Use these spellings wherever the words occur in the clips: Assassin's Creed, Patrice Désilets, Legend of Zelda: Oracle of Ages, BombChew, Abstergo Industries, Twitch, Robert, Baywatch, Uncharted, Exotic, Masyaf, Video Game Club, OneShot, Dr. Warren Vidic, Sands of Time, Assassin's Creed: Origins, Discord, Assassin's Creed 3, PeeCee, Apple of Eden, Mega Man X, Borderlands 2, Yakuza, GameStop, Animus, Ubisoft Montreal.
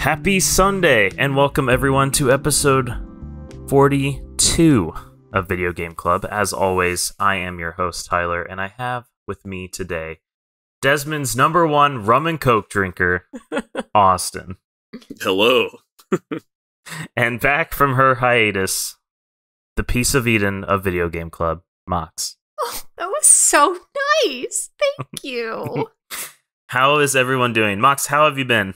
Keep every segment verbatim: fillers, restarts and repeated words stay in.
Happy Sunday, and welcome everyone to episode forty-two of Video Game Club. As always, I am your host, Tyler, and I have with me today Desmond's number one rum and coke drinker, Austin. Hello. And back from her hiatus, the Peace of Eden of Video Game Club, Mox. Oh, that was so nice. Thank you. How is everyone doing? Mox, how have you been?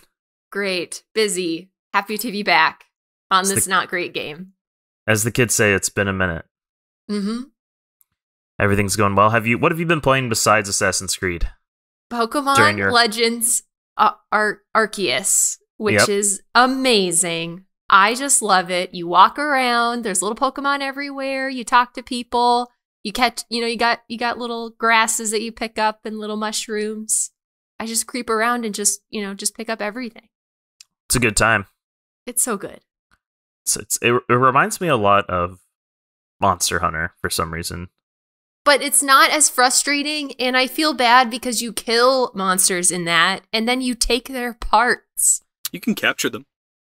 Great. Busy. Happy to be back on as this the, not great game. As the kids say, it's been a minute. Mm-hmm. Everything's going well. Have you? What have you been playing besides Assassin's Creed? Pokemon your... Legends uh, Ar Arceus, which yep. is amazing. I just love it. You walk around. There's little Pokemon everywhere. You talk to people. You catch. You know. You got. You got little grasses that you pick up and little mushrooms. I just creep around and just you know just pick up everything. It's a good time. It's so good. It's, it's, it, it reminds me a lot of Monster Hunter for some reason. But it's not as frustrating, and I feel bad because you kill monsters in that, and then you take their parts. You can capture them.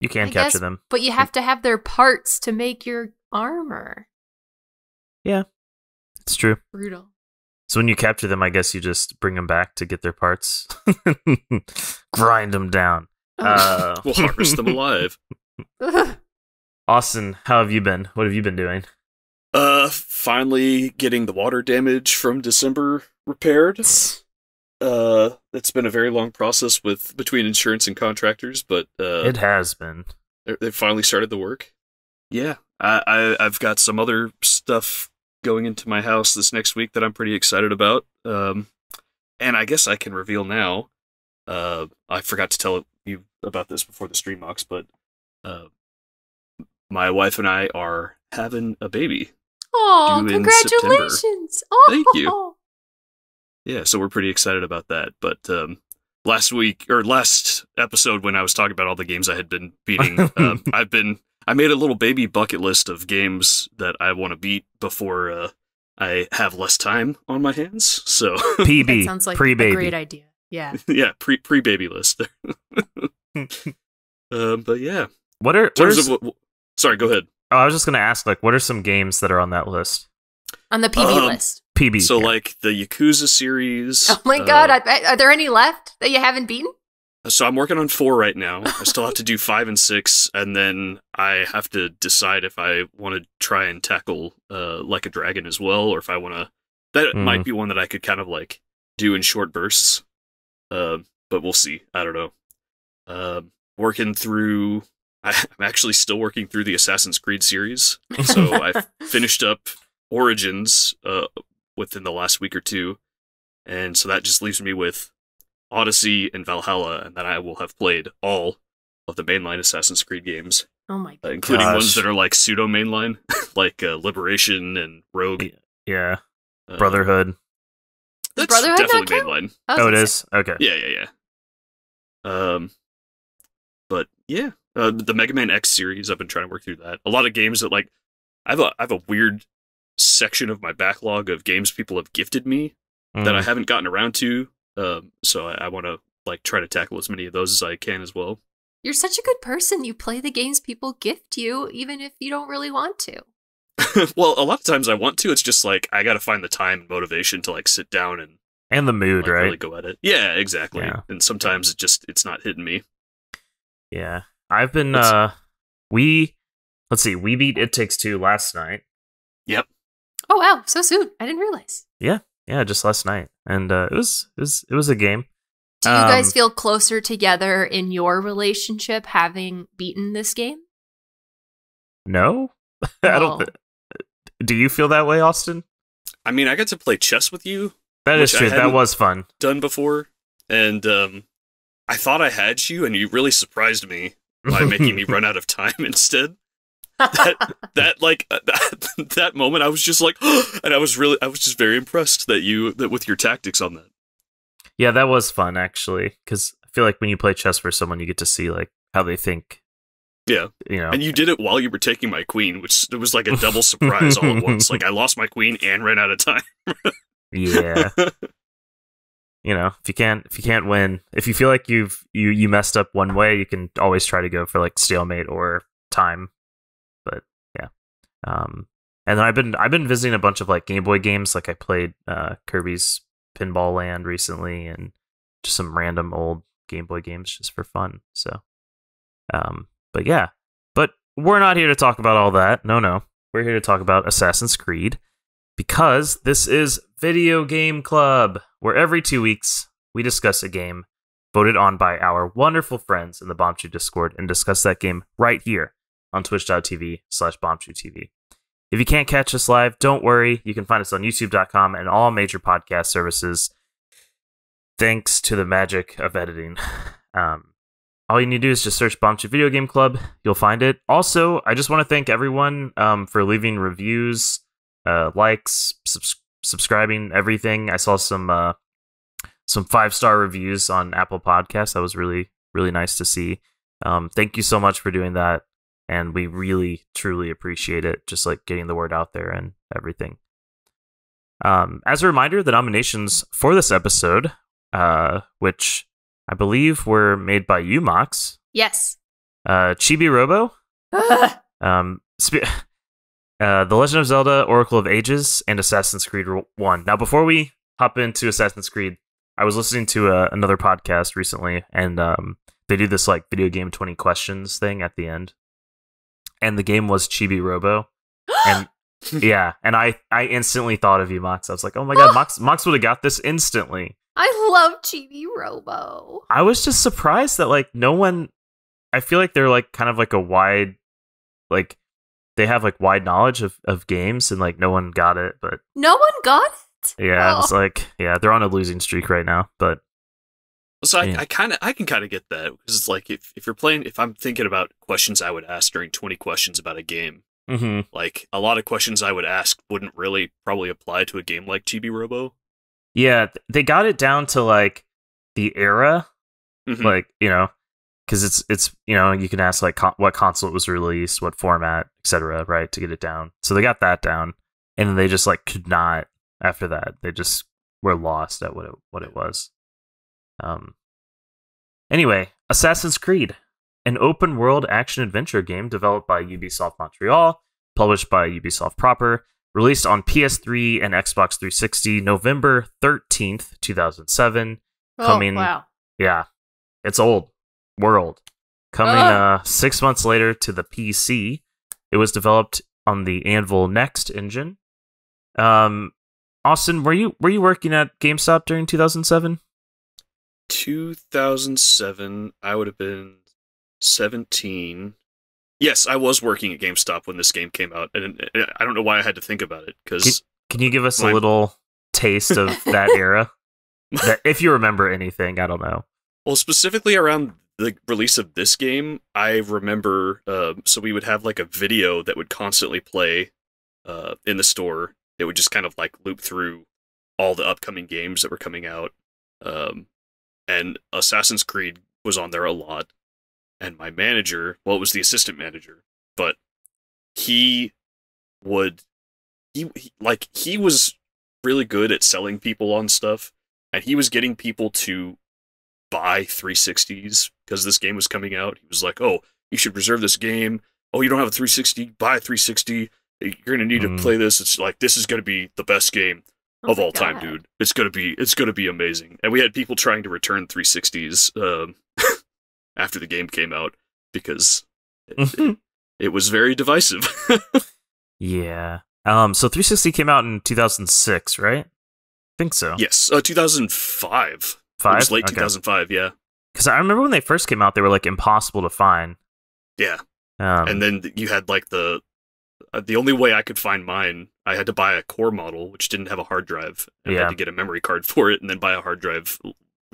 You can I capture guess, them. But you have to have their parts to make your armor. Yeah, it's true. Brutal. So when you capture them, I guess you just bring them back to get their parts. Grind them down. Uh, we'll harvest them alive. Austin, how have you been? What have you been doing? Uh, finally getting the water damage from December repaired. Uh, it's been a very long process with between insurance and contractors, but uh, it has been. They finally started the work. Yeah, I, I I've got some other stuff going into my house this next week that I'm pretty excited about. Um, and I guess I can reveal now. Uh, I forgot to tell you about this before the stream, Mox, but uh, my wife and I are having a baby. Oh, congratulations! Oh. Thank you. Yeah, so we're pretty excited about that. But um, last week or last episode, when I was talking about all the games I had been beating, um, I've been I made a little baby bucket list of games that I want to beat before uh, I have less time on my hands. So P B that sounds like pre-baby. A great idea. Yeah, yeah, pre pre baby list. uh, but yeah, what are? In terms of, sorry, go ahead. Oh, I was just going to ask, like, what are some games that are on that list? On the P B um, list. P B. So, yeah. like, the Yakuza series. Oh, my uh, God. I, are there any left that you haven't beaten? So, I'm working on four right now. I still have to do five and six, and then I have to decide if I want to try and tackle uh, Like a Dragon as well, or if I want to... That mm. might be one that I could kind of, like, do in short bursts. Uh, but we'll see. I don't know. Uh, working through... I'm actually still working through the Assassin's Creed series, so I finished up Origins uh, within the last week or two, and so that just leaves me with Odyssey and Valhalla, and then I will have played all of the mainline Assassin's Creed games. Oh my god! Uh, including Gosh. ones that are like pseudo-mainline, like uh, Liberation and Rogue. Yeah. Uh, Brotherhood. That's Brotherhood definitely mainline. Oh, it is? Okay. Yeah, yeah, yeah. Um, but, yeah. Uh, the Mega Man X series, I've been trying to work through that. A lot of games that, like, I have a, I have a weird section of my backlog of games people have gifted me mm. that I haven't gotten around to. Um, so I, I want to, like, try to tackle as many of those as I can as well. You're such a good person. You play the games people gift you, even if you don't really want to. Well, a lot of times I want to. It's just, like, I got to find the time and motivation to, like, sit down and... And the mood, like, right? Really go at it. Yeah, exactly. Yeah. And sometimes it just, it's not hitting me. Yeah. I've been, let's, uh, we, let's see, we beat It Takes Two last night. Yep. Oh, wow, so soon. I didn't realize. Yeah, yeah, just last night. And uh, it was, it was, it was a game. Do um, you guys feel closer together in your relationship having beaten this game? No? Oh. I don't, do you feel that way, Austin? I mean, I got to play chess with you. That is true, that was fun. Done before, and um, I thought I had you, and you really surprised me. By making me run out of time instead. That, that like, uh, that, that moment, I was just like, oh! And I was really, I was just very impressed that you, that with your tactics on that. Yeah, that was fun, actually. Because I feel like when you play chess for someone, you get to see, like, how they think. Yeah. You know. And you did it while you were taking my queen, which it was like a double surprise all at once. Like, I lost my queen and ran out of time. Yeah. you know, if you can't if you can't win, if you feel like you've you you messed up one way, you can always try to go for like stalemate or time. But yeah, um, and then I've been I've been visiting a bunch of like Game Boy games. Like I played uh, Kirby's Pinball Land recently, and just some random old Game Boy games just for fun. So, um, but yeah, but we're not here to talk about all that. No, no, we're here to talk about Assassin's Creed. Because this is Video Game Club, where every two weeks we discuss a game voted on by our wonderful friends in the BombChew Discord and discuss that game right here on twitch dot t v slash BombChewTV. If you can't catch us live, don't worry. You can find us on youtube dot com and all major podcast services, thanks to the magic of editing. Um, all you need to do is just search BombChew Video Game Club. You'll find it. Also, I just want to thank everyone um, for leaving reviews, Uh, likes, subs subscribing, everything. I saw some uh, some five star reviews on Apple Podcasts. That was really, really nice to see. Um, thank you so much for doing that, and we really, truly appreciate it. Just like getting the word out there and everything. Um, as a reminder, the nominations for this episode, uh, which I believe were made by you, Mox. Yes. Uh, Chibi-Robo. um. Uh, The Legend of Zelda, Oracle of Ages, and Assassin's Creed one. Now, before we hop into Assassin's Creed, I was listening to uh, another podcast recently, and um, they do this like video game twenty questions thing at the end. And the game was Chibi-Robo. And yeah, and I, I instantly thought of you, Mox. I was like, oh my god, Mox, Mox would have got this instantly. I love Chibi-Robo. I was just surprised that like no one, I feel like they're like kind of like a wide, like, they have like wide knowledge of, of games, and like no one got it, but no one got it. Yeah, oh. It's like yeah, they're on a losing streak right now. But so I, yeah. I kind of I can kind of get that, because it's like if if you're playing, if I'm thinking about questions I would ask during twenty questions about a game, mm-hmm. like a lot of questions I would ask wouldn't really probably apply to a game like Chibi-Robo. Yeah, they got it down to like the era, mm-hmm. like you know. Because it's it's you know, you can ask like con what console it was released, what format, et cetera. Right, to get it down. So they got that down, and then they just like could not after that. They just were lost at what it what it was. Um. Anyway, Assassin's Creed, an open world action adventure game developed by Ubisoft Montreal, published by Ubisoft proper, released on P S three and Xbox three sixty, November thirteenth, two thousand seven. Oh, coming, wow! Yeah, it's old. World coming uh, six months later to the P C. It was developed on the Anvil Next engine. Um, Austin, were you were you working at GameStop during two thousand seven? Two thousand seven, I would have been seventeen. Yes, I was working at GameStop when this game came out, and I don't know why I had to think about it. Because can, can you give us my... a little taste of that era? That, if you remember anything, I don't know. Well, specifically around the release of this game, I remember, uh, so we would have like a video that would constantly play uh, in the store. It would just kind of like loop through all the upcoming games that were coming out. Um, and Assassin's Creed was on there a lot. And my manager, well, it was the assistant manager, but he would, he, he like, he was really good at selling people on stuff. And he was getting people to buy three sixties because this game was coming out. He was like, oh, you should reserve this game. Oh, you don't have a three sixty? Buy a three sixty. You're going to need mm. to play this. It's like, this is going to be the best game oh of all God. time, dude. It's going to be, it's going to be amazing. And we had people trying to return three sixties um, after the game came out because it, it, it was very divisive. Yeah. Um. So three sixty came out in two thousand six, right? I think so. Yes. Uh, two thousand five. Five? It was late okay. two thousand five, yeah. Because I remember when they first came out, they were like impossible to find. Yeah, um, and then you had like the uh, the only way I could find mine, I had to buy a core model, which didn't have a hard drive. And yeah. I had to get a memory card for it, and then buy a hard drive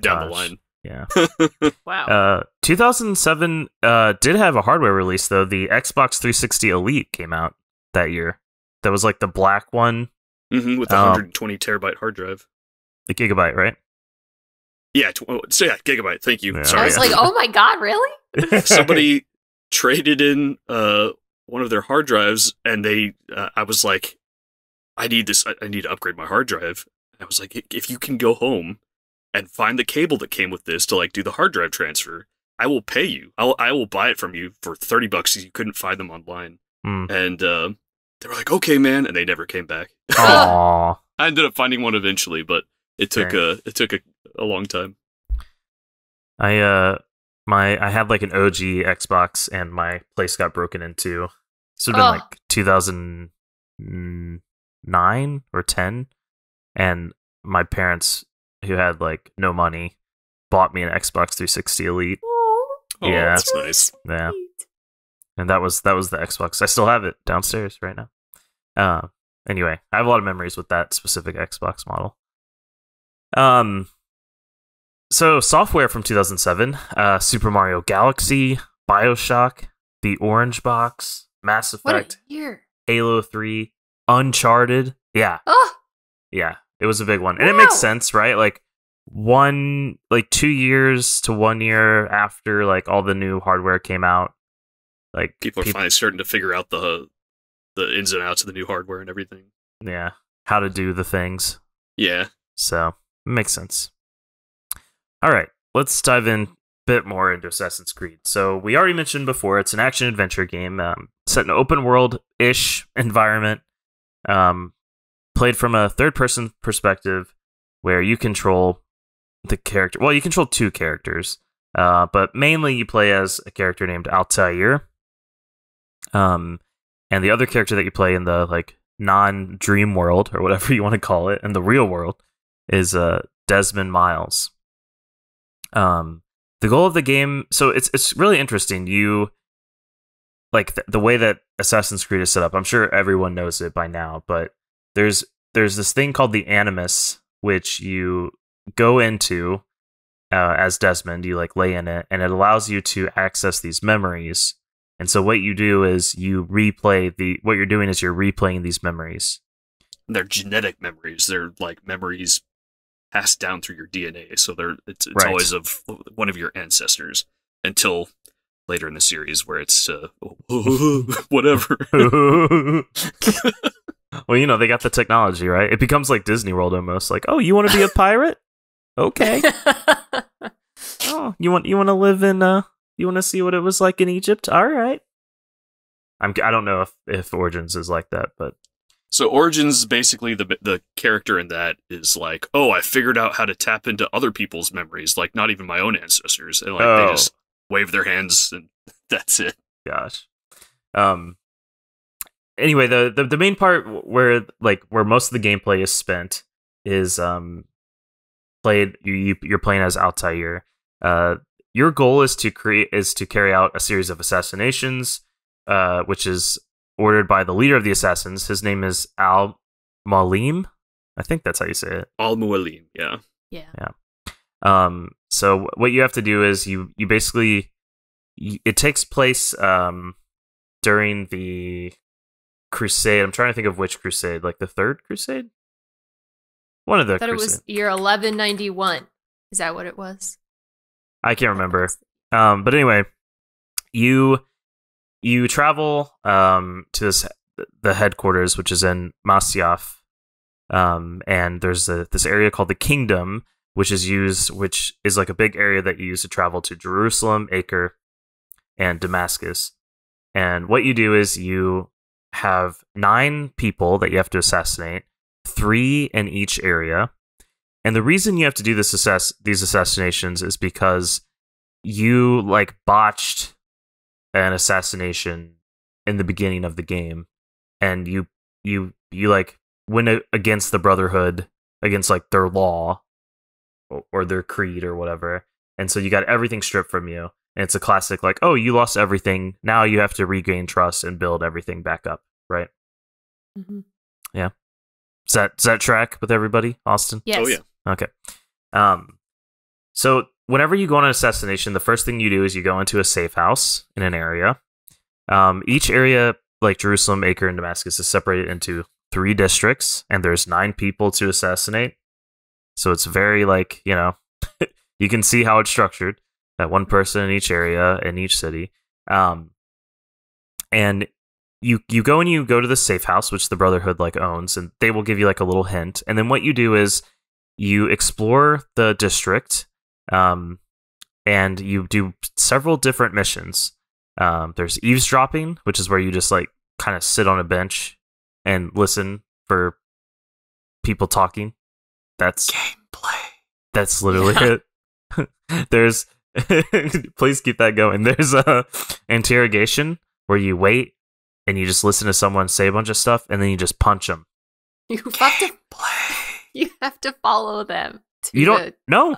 down Gosh. the line. Yeah. Wow. Uh, two thousand seven uh, did have a hardware release though. The Xbox three sixty Elite came out that year. That was like the black one mm-hmm, with the um, one hundred twenty terabyte hard drive. The gigabyte, right? Yeah, so yeah, gigabyte. Thank you. Yeah. Sorry. I was like, oh my god, really? Somebody traded in uh, one of their hard drives, and they, uh, I was like, I need this. I need to upgrade my hard drive. And I was like, if you can go home and find the cable that came with this to like do the hard drive transfer. I will pay you. I'll, I will buy it from you for thirty bucks because you couldn't find them online. Mm. And uh, they were like, okay, man. And they never came back. Aww. I ended up finding one eventually, but it took a, it took a, a long time. I, uh, my, I had like an O G Xbox and my place got broken into. This would have been oh. like two thousand nine or ten. And my parents, who had like no money, bought me an Xbox three sixty Elite. Oh, yeah, that's nice. Yeah, and that was that was the Xbox. I still have it downstairs right now. Uh, anyway, I have a lot of memories with that specific Xbox model. Um, so software from two thousand seven: uh, Super Mario Galaxy, BioShock, The Orange Box, Mass Effect, Halo three, Uncharted. Yeah, oh. yeah, it was a big one, and wow. it makes sense, right? Like. One like two years to one year after like all the new hardware came out, like people are people, finally starting to figure out the the ins and outs of the new hardware and everything. Yeah, how to do the things. Yeah, so it makes sense. All right, let's dive in a bit more into Assassin's Creed. So we already mentioned before, it's an action adventure game um, set in an open world ish environment, um, played from a third person perspective where you control. The character, well, you control two characters, uh, but mainly you play as a character named Altaïr, um, and the other character that you play in the like non-dream world or whatever you want to call it, in the real world, is uh, Desmond Miles. Um, the goal of the game, so it's it's really interesting. You like th the way that Assassin's Creed is set up. I'm sure everyone knows it by now, but there's there's this thing called the Animus, which you go into uh, as Desmond, you like lay in it, and it allows you to access these memories. And so what you do is you replay the what you're doing is you're replaying these memories. They're genetic memories. They're like memories passed down through your D N A. So they're it's, it's right. always of one of your ancestors until later in the series where it's uh, whatever. Well, you know, they got the technology, right? It becomes like Disney World almost. Like, oh, you want to be a pirate? Okay. Oh, you want you want to live in uh you want to see what it was like in Egypt? All right. I'm I don't know if if Origins is like that, but so Origins basically the the character in that is like, "Oh, I figured out how to tap into other people's memories, like not even my own ancestors." And like oh. they just wave their hands and that's it. Gosh. Um Anyway, the, the the main part where like where most of the gameplay is spent is um played you you're playing as Altaïr. Uh, your goal is to create is to carry out a series of assassinations, uh, which is ordered by the leader of the assassins. His name is Al Mualim. I think that's how you say it. Al Mualim. Yeah. Yeah. Yeah. Um. So what you have to do is you you basically you, it takes place um during the Crusade. I'm trying to think of which crusade, like the third crusade? One of the I thought crusade. It was year eleven ninety-one. Is that what it was? I can't remember. Um, but anyway, you you travel um, to this the headquarters, which is in Masyaf, um, and there's a, this area called the Kingdom, which is used, which is like a big area that you use to travel to Jerusalem, Acre, and Damascus. And what you do is you have nine people that you have to assassinate, three in each area. And the reason you have to do this assass these assassinations is because you like botched an assassination in the beginning of the game, and you you you like went against the Brotherhood, against like their law or, or their creed or whatever, and so you got everything stripped from you. And it's a classic, like, oh, you lost everything. Now you have to regain trust and build everything back up, right? Mm-hmm. Yeah. Does that, does that track with everybody, Austin? Yes. Oh, yeah. Okay. Um, so whenever you go on an assassination, the first thing you do is you go into a safe house in an area. Um, each area, like Jerusalem, Acre, and Damascus, is separated into three districts, and there's nine people to assassinate. So it's very, like, you know, you can see how it's structured. Uh, one person in each area, in each city. Um, and you you go and you go to the safe house, which the Brotherhood like owns, and they will give you like a little hint. And then what you do is you explore the district, um, and you do several different missions. Um, there's eavesdropping, which is where you just like kind of sit on a bench and listen for people talking. That's gameplay. That's literally yeah. it. There's please keep that going. There's a interrogation where you wait and you just listen to someone say a bunch of stuff and then you just punch them. You have to play. You have to follow them. To you don't. The, no,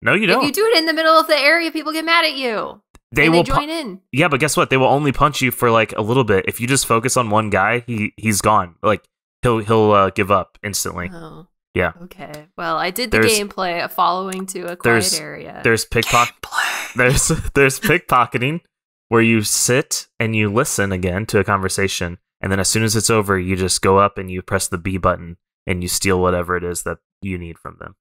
no, you don't. If you do it in the middle of the area, people get mad at you. They and will they join in. Yeah, but guess what? They will only punch you for like a little bit. If you just focus on one guy, he he's gone. Like he'll he'll uh, give up instantly. Oh. Yeah. Okay. Well, I did the there's, gameplay of following to a quiet there's, area. There's pickpocket. There's there's pickpocketing where you sit and you listen again to a conversation, and then as soon as it's over, you just go up and you press the B button and you steal whatever it is that you need from them.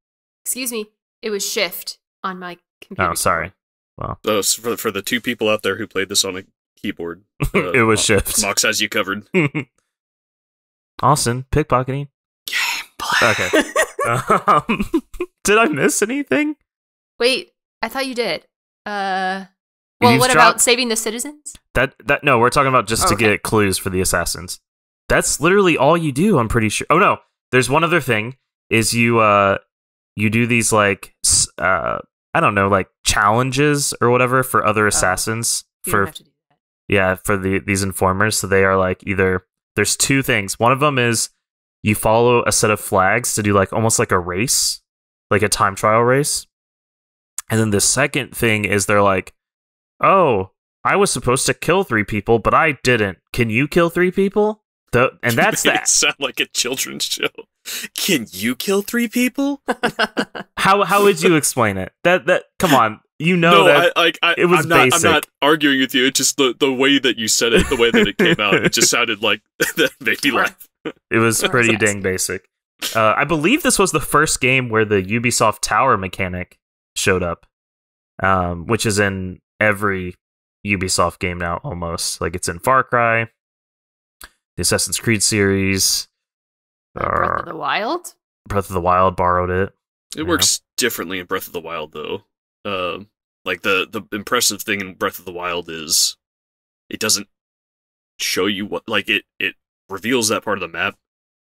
Excuse me. It was shift on my computer. Oh, sorry. Well, wow. So for for the two people out there who played this on a keyboard, uh, it was Mox, shift. Mox has you covered. Austin, pickpocketing. Okay. um, did I miss anything? Wait, I thought you did. Uh, well, Eavesdrop? What about saving the citizens? That that no, we're talking about just oh, to okay. get clues for the assassins. That's literally all you do. I'm pretty sure. Oh no, there's one other thing. Is you uh you do these like uh I don't know like challenges or whatever for other assassins oh, for yeah for the these informers. So they are like either there's two things. One of them is you follow a set of flags to do like almost like a race, like a time trial race. And then the second thing is they're like, oh, I was supposed to kill three people, but I didn't. Can you kill three people? The, and that's that. It sound like a children's show. Can you kill three people? how how would you explain it? That that come on. You know no, that I, I, I, it was I'm not, basic. I'm not arguing with you. It's just the, the way that you said it, the way that it came out, it just sounded like that made me laugh. It was pretty dang basic. Uh, I believe this was the first game where the Ubisoft Tower mechanic showed up, um, which is in every Ubisoft game now almost. Like it's in Far Cry, the Assassin's Creed series, uh, Breath of the Wild. Breath of the Wild borrowed it. It works know. differently in Breath of the Wild though. Uh, like the the impressive thing in Breath of the Wild is it doesn't show you what like it it. reveals that part of the map,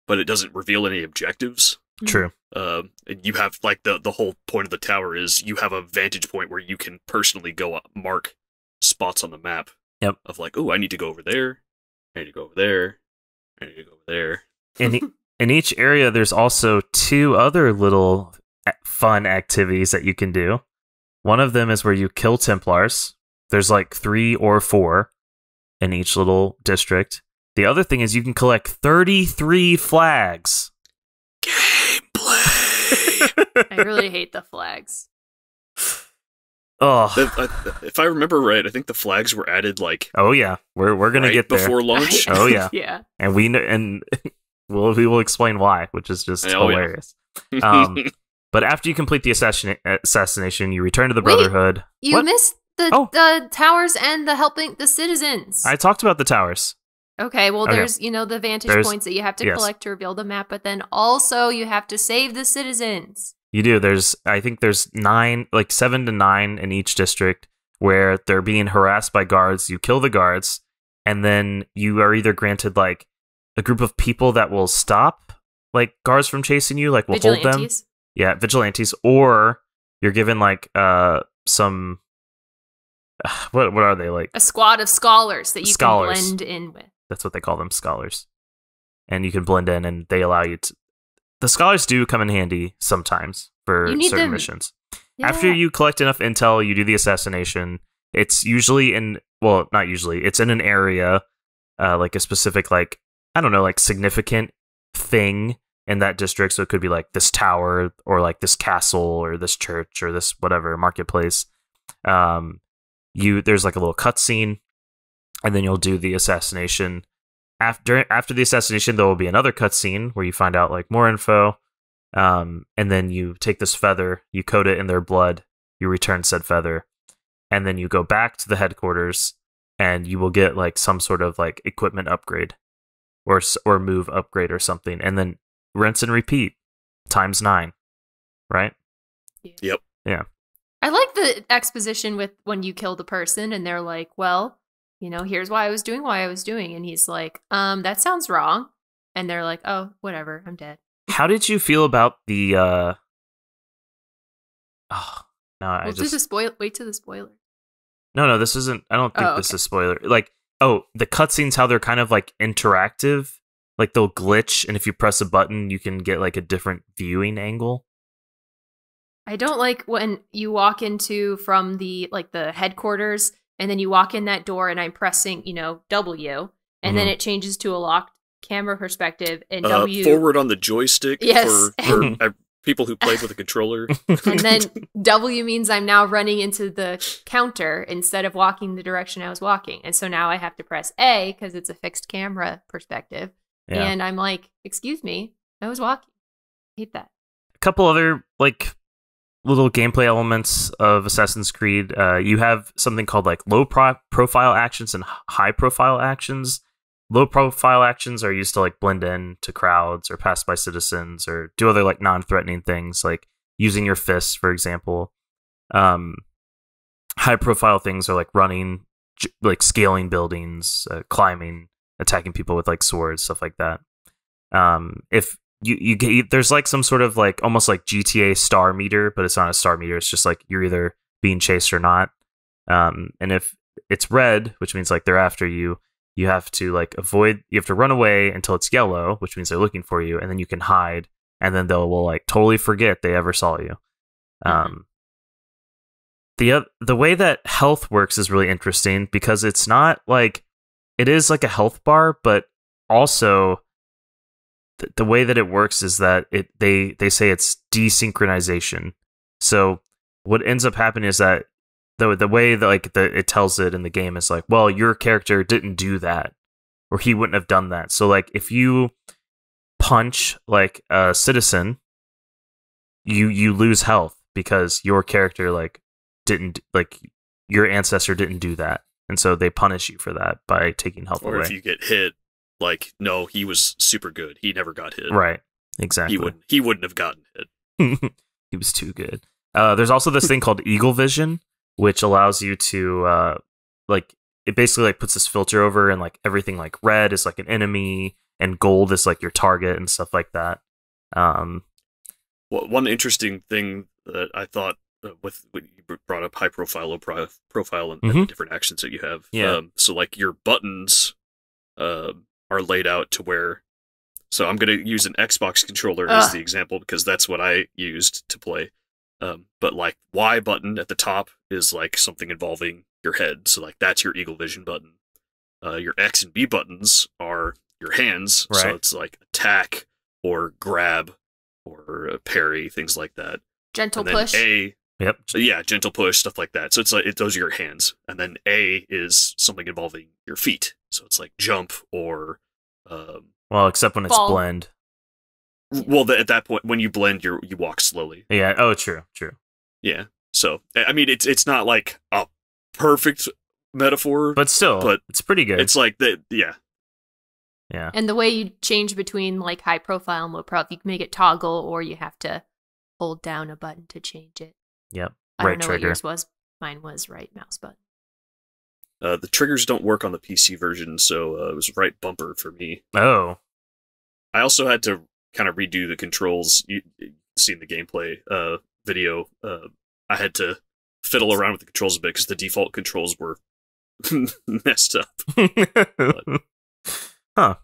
but it doesn't reveal any objectives. True. Uh, and you have like the the whole point of the tower is you have a vantage point where you can personally go up, mark spots on the map. Yep. Of like, oh, I need to go over there. I need to go over there. I need to go over there. In e in each area, there's also two other little fun activities that you can do. One of them is where you kill Templars. There's like three or four in each little district. The other thing is you can collect thirty-three flags. Gameplay! I really hate the flags. Oh. The, I, if I remember right, I think the flags were added like Oh yeah, we're we're going right to get there before launch. Oh yeah. Yeah. And we know, and we'll, we will explain why, which is just oh, hilarious. Yeah. um, but after you complete the assassin assassination, you return to the Wait, Brotherhood. You what? missed the oh. the towers and the helping the citizens. I talked about the towers. Okay, well, okay. there's, you know, the vantage there's, points that you have to yes. collect to reveal the map, but then also you have to save the citizens. You do. There's, I think there's nine, like seven to nine in each district where they're being harassed by guards. You kill the guards, and then you are either granted, like, a group of people that will stop, like, guards from chasing you, like, will hold them. Yeah, vigilantes. Or you're given, like, uh, some, uh, what, what are they, like? A squad of scholars that you scholars. can blend in with. That's what they call them, scholars. And you can blend in, and they allow you to... The scholars do come in handy sometimes for certain them. missions. Yeah. After you collect enough intel, you do the assassination. It's usually in... Well, not usually. It's in an area, uh, like a specific, like, I don't know, like significant thing in that district. So it could be like this tower or like this castle or this church or this whatever marketplace. Um, you There's like a little cutscene. And then you'll do the assassination. After after the assassination, there will be another cutscene where you find out like more info. Um, and then you take this feather, you coat it in their blood, you return said feather, and then you go back to the headquarters, and you will get like some sort of like equipment upgrade, or or move upgrade or something, and then rinse and repeat times nine. right? Yep. Yeah. I like the exposition with when you kill the person and they're like, well, you know, here's why I was doing why I was doing. And he's like, um, that sounds wrong. And they're like, oh, whatever, I'm dead. How did you feel about the, uh, oh, no, I well, just. The spoil- wait till the spoiler. No, no, this isn't, I don't think oh, okay. this is spoiler. Like, oh, the cutscenes, how they're kind of like interactive, like they'll glitch. And if you press a button, you can get like a different viewing angle. I don't like when you walk into from the, like the headquarters and then you walk in that door and I'm pressing, you know, W and mm-hmm. then it changes to a locked camera perspective and uh, W. Forward on the joystick yes. for, for people who played with a controller. And then W means I'm now running into the counter instead of walking the direction I was walking. And so now I have to press A because it's a fixed camera perspective. Yeah. And I'm like, excuse me, I was walking. I hate that. A couple other like little gameplay elements of Assassin's Creed. Uh, you have something called like low pro profile actions and high profile actions. Low profile actions are used to like blend in to crowds or pass by citizens or do other like non-threatening things like using your fists, for example. Um, high profile things are like running, like scaling buildings, uh, climbing, attacking people with like swords, stuff like that. Um, if You you get there's like some sort of like almost like G T A star meter, but it's not a star meter. It's just like you're either being chased or not. Um, and if it's red, which means like they're after you, you have to like avoid. You have to run away until it's yellow, which means they're looking for you, and then you can hide, and then they'll will like totally forget they ever saw you. Um, the the way that health works is really interesting because it's not like it is like a health bar, but also. The way that it works is that it they they say it's desynchronization. So what ends up happening is that the the way that like the it tells it in the game is like, well, your character didn't do that, or he wouldn't have done that. So like if you punch like a citizen, you you lose health because your character like didn't like your ancestor didn't do that, and so they punish you for that by taking health away. Or if you get hit. Like, no, he was super good. He never got hit. Right. Exactly. He wouldn't, he wouldn't have gotten hit. He was too good. Uh, there's also this thing called Eagle Vision, which allows you to, uh, like, it basically, like, puts this filter over and, like, everything, like, red is, like, an enemy and gold is, like, your target and stuff like that. Um, well, one interesting thing that I thought uh, with when you brought up high profile, low pro profile, and, mm-hmm. and the different actions that you have. Yeah. Um, so, like, your buttons... Uh, are laid out to where, so I'm going to use an Xbox controller Ugh. as the example because that's what I used to play. Um, but like Y button at the top is like something involving your head. So like that's your Eagle Vision button. Uh, your X and B buttons are your hands. Right. So it's like attack or grab or parry, things like that. Gentle push. A, yep. Yeah, gentle push, stuff like that. So it's like, it, those are your hands. And then A is something involving your feet. So it's like jump or, um, well, except when fall. It's blend. Well, the, at that point, when you blend, you you walk slowly. Yeah. Oh, true, true. Yeah. So I mean, it's it's not like a perfect metaphor, but still, but it's pretty good. It's like the yeah, yeah. And the way you change between like high profile and low profile, you can make it toggle, or you have to hold down a button to change it. Yep. I right don't know trigger. What yours was. Mine was right mouse button. Uh, the triggers don't work on the P C version, so uh, it was right bumper for me. Oh. I also had to kind of redo the controls. You, you've seen the gameplay uh, video. Uh, I had to fiddle around with the controls a bit because the default controls were messed up. But. Huh.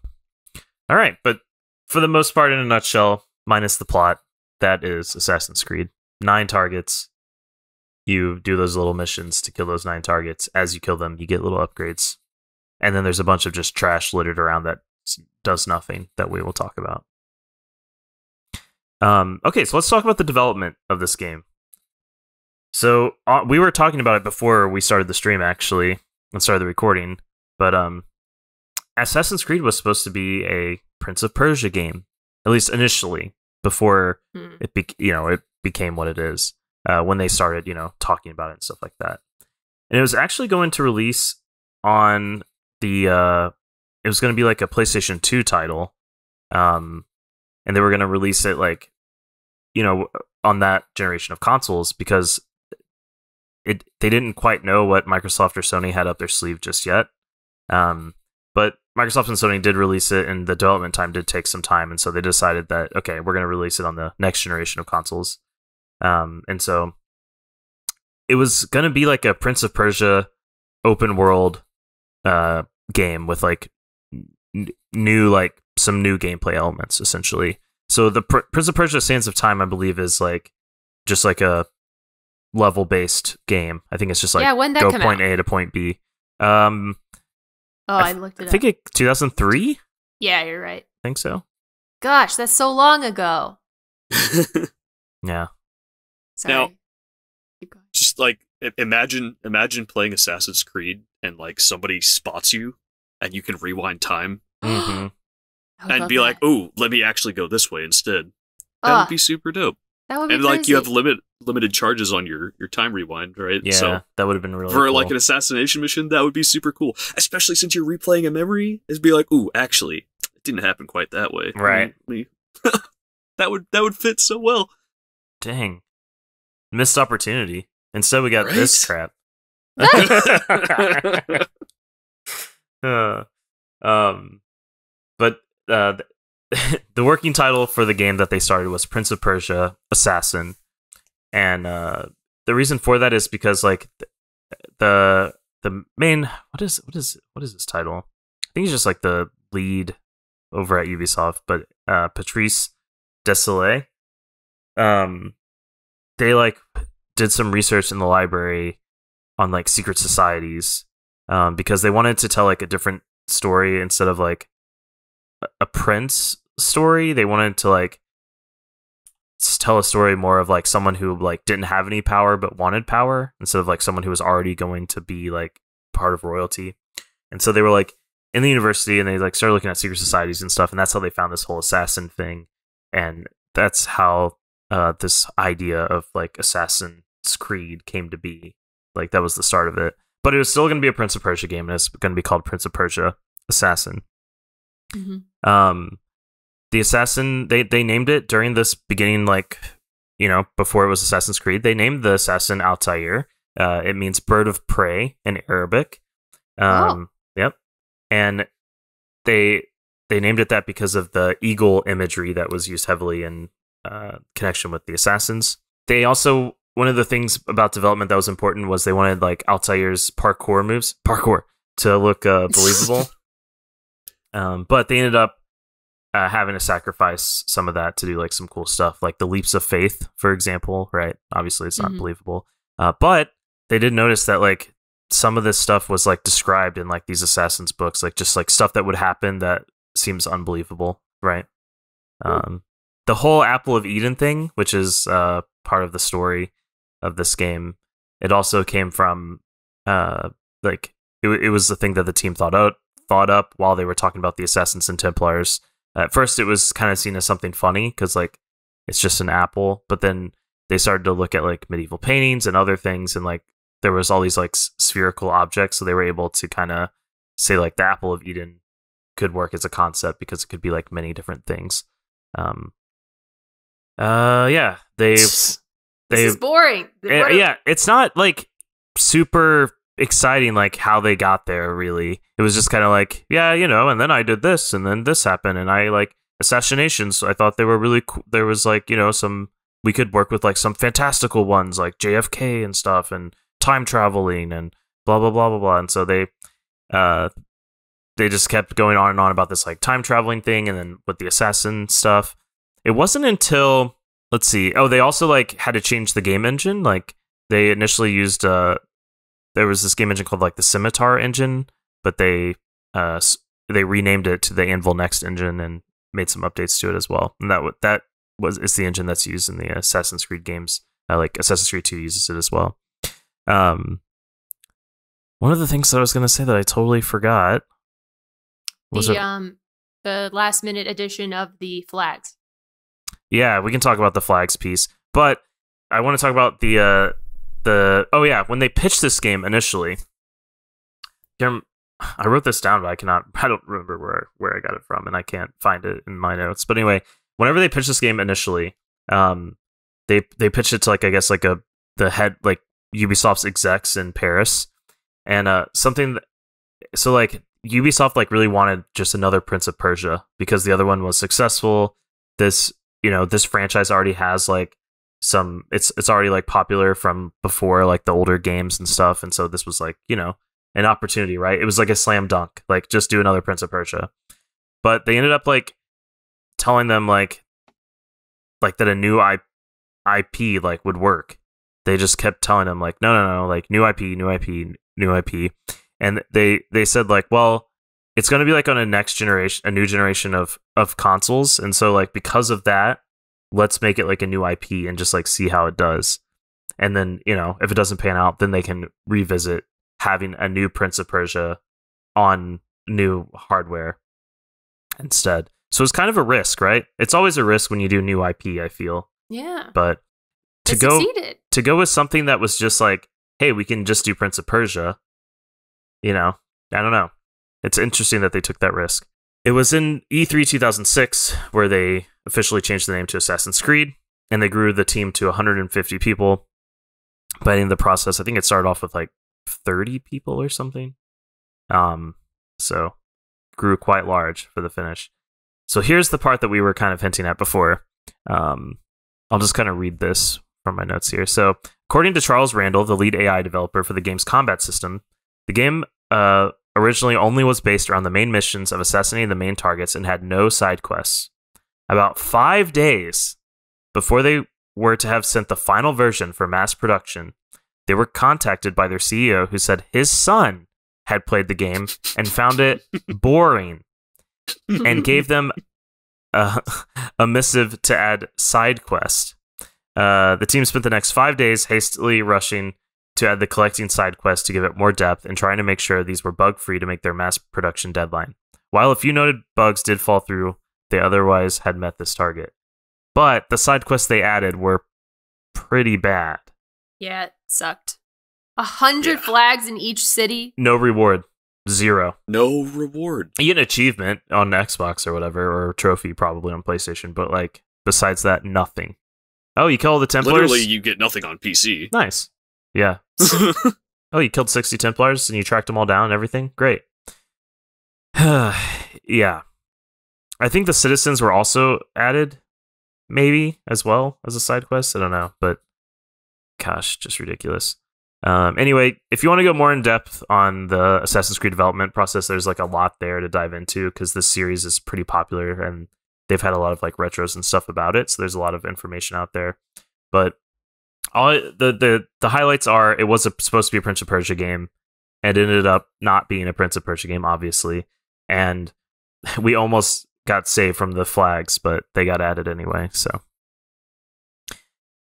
All right, but for the most part, in a nutshell, minus the plot, that is Assassin's Creed. Nine targets. You do those little missions to kill those nine targets. As you kill them, you get little upgrades. And then there's a bunch of just trash littered around that does nothing that we will talk about. Um, okay, so let's talk about the development of this game. So uh, we were talking about it before we started the stream, actually, and started the recording. But um, Assassin's Creed was supposed to be a Prince of Persia game, at least initially, before mm. it, be you know, it became what it is. Uh, when they started, you know, talking about it and stuff like that. And it was actually going to release on the, uh, it was going to be like a PlayStation two title. Um, and they were going to release it like, you know, on that generation of consoles, because it they didn't quite know what Microsoft or Sony had up their sleeve just yet. Um, but Microsoft and Sony did release it, and the development time did take some time, and so they decided that, okay, we're going to release it on the next generation of consoles. Um, and so it was going to be like a Prince of Persia open world uh, game with like n new, like some new gameplay elements, essentially. So the Pr Prince of Persia Sands of Time, I believe, is like just like a level based game. I think it's just like, yeah, when that go point out? A to point B. Um, oh, I, I looked it up. I think it two thousand three? Yeah, you're right. I think so. Gosh, that's so long ago. Yeah. Sorry. Now, just like imagine, imagine playing Assassin's Creed and like somebody spots you, and you can rewind time, mm-hmm. and be that. like, "Oh, let me actually go this way instead." That uh, would be super dope. That would be and crazy. Like you have limit limited charges on your your time rewind, right? Yeah, so that would have been really for cool. like an assassination mission. That would be super cool, especially since you're replaying a memory. It'd be like, "Ooh, actually, it didn't happen quite that way." Right. That would that would fit so well. Dang. Missed opportunity. Instead, we got right? this crap. uh, um, but uh, the working title for the game that they started was Prince of Persia: Assassin, and uh, the reason for that is because like the the main what is what is what is this title? I think it's just like the lead over at Ubisoft, but uh, Patrice Désilets. Um. They like did some research in the library on like secret societies, um, because they wanted to tell like a different story instead of like a prince story. They wanted to like tell a story more of like someone who like didn't have any power but wanted power, instead of like someone who was already going to be like part of royalty. And so they were like in the university and they like started looking at secret societies and stuff, and that's how they found this whole assassin thing, and that's how. Uh, this idea of like Assassin's Creed came to be. Like that was the start of it, but it was still going to be a Prince of Persia game, and it's going to be called Prince of Persia Assassin. Mm-hmm. Um, the assassin they they named it during this beginning, like you know, before it was Assassin's Creed. They named the assassin Altaïr. Uh, it means bird of prey in Arabic. Um, oh. Yep, and they they named it that because of the eagle imagery that was used heavily in. Uh, connection with the assassins. They also, one of the things about development that was important was they wanted like Altair's parkour moves, parkour, to look uh, believable. um, but they ended up uh, having to sacrifice some of that to do like some cool stuff, like the leaps of faith, for example. Right? Obviously, it's not mm-hmm. believable, uh, but they did notice that like some of this stuff was like described in like these assassins' books, like just like stuff that would happen that seems unbelievable, right? Um, cool. The whole Apple of Eden thing, which is uh, part of the story of this game, it also came from uh, like it, it was the thing that the team thought out, thought up while they were talking about the assassins and Templars. At first, it was kind of seen as something funny because like it's just an apple, but then they started to look at like medieval paintings and other things, and like there was all these like spherical objects, so they were able to kind of say like the Apple of Eden could work as a concept because it could be like many different things. Um, Uh yeah, they they This is boring. It, yeah, it's not like super exciting like how they got there really. It was just kind of like, yeah, you know, and then I did this and then this happened and I like assassinations. So I thought they were really cool. There was like, you know, some we could work with like some fantastical ones like J F K and stuff and time traveling and blah blah blah blah blah. And so they uh they just kept going on and on about this like time traveling thing and then with the assassin stuff. It wasn't until, let's see, oh, they also, like, had to change the game engine. Like, they initially used, uh, there was this game engine called, like, the Scimitar engine, but they uh, they renamed it to the Anvil Next engine and made some updates to it as well. And that, that was is the engine that's used in the Assassin's Creed games. Uh, like, Assassin's Creed two uses it as well. Um, one of the things that I was going to say that I totally forgot was the, um, the last-minute edition of the flags. Yeah, we can talk about the flags piece, but I want to talk about the uh, the oh yeah, when they pitched this game initially, I wrote this down, but I cannot, I don't remember where where I got it from, and I can't find it in my notes. But anyway, whenever they pitched this game initially, um, they they pitched it to like I guess like a the head like Ubisoft's execs in Paris, and uh something that, so like Ubisoft like really wanted just another Prince of Persia because the other one was successful. This you know this franchise already has like some it's it's already like popular from before like the older games and stuff, and so this was like you know an opportunity, right? It was like a slam dunk, like just do another Prince of Persia. But they ended up like telling them like like that a new I P like would work. They just kept telling them like no no no like new I P new I P new I P, and they they said like, well, it's going to be like on a next generation a new generation of of consoles, and so like because of that, let's make it like a new I P and just like see how it does. And then, you know, if it doesn't pan out, then they can revisit having a new Prince of Persia on new hardware instead. So it's kind of a risk, right? It's always a risk when you do new I P, I feel. Yeah. But to it go succeeded. to go with something that was just like, hey, we can just do Prince of Persia, you know, I don't know. It's interesting that they took that risk. It was in E three two thousand six where they officially changed the name to Assassin's Creed, and they grew the team to one hundred fifty people. But in the process, I think it started off with like thirty people or something. Um, so grew quite large for the finish. So here's the part that we were kind of hinting at before. Um, I'll just kind of read this from my notes here. So according to Charles Randall, the lead A I developer for the game's combat system, the game uh, originally only was based around the main missions of assassinating the main targets and had no side quests. About five days before they were to have sent the final version for mass production, they were contacted by their C E O, who said his son had played the game and found it boring and gave them uh, a missive to add side quest. Uh, the team spent the next five days hastily rushing to add the collecting side quest to give it more depth and trying to make sure these were bug-free to make their mass production deadline. While a few noted bugs did fall through, they otherwise had met this target. But the side quests they added were pretty bad. Yeah, it sucked. A hundred yeah. flags in each city. No reward. Zero. No reward. You get an achievement on Xbox or whatever, or a trophy probably on PlayStation, but like besides that, nothing. Oh, you kill the Templars? Literally, you get nothing on P C. Nice. Yeah. Oh, you killed sixty Templars and you tracked them all down and everything? Great. Yeah. I think the citizens were also added, maybe, as well as a side quest. I don't know, but gosh, just ridiculous. Um, anyway, if you want to go more in depth on the Assassin's Creed development process, there's like a lot there to dive into because this series is pretty popular and they've had a lot of like retros and stuff about it. So there's a lot of information out there. But all the the, the highlights are it was a, supposed to be a Prince of Persia game and ended up not being a Prince of Persia game, obviously. And we almost got saved from the flags, but they got added anyway. So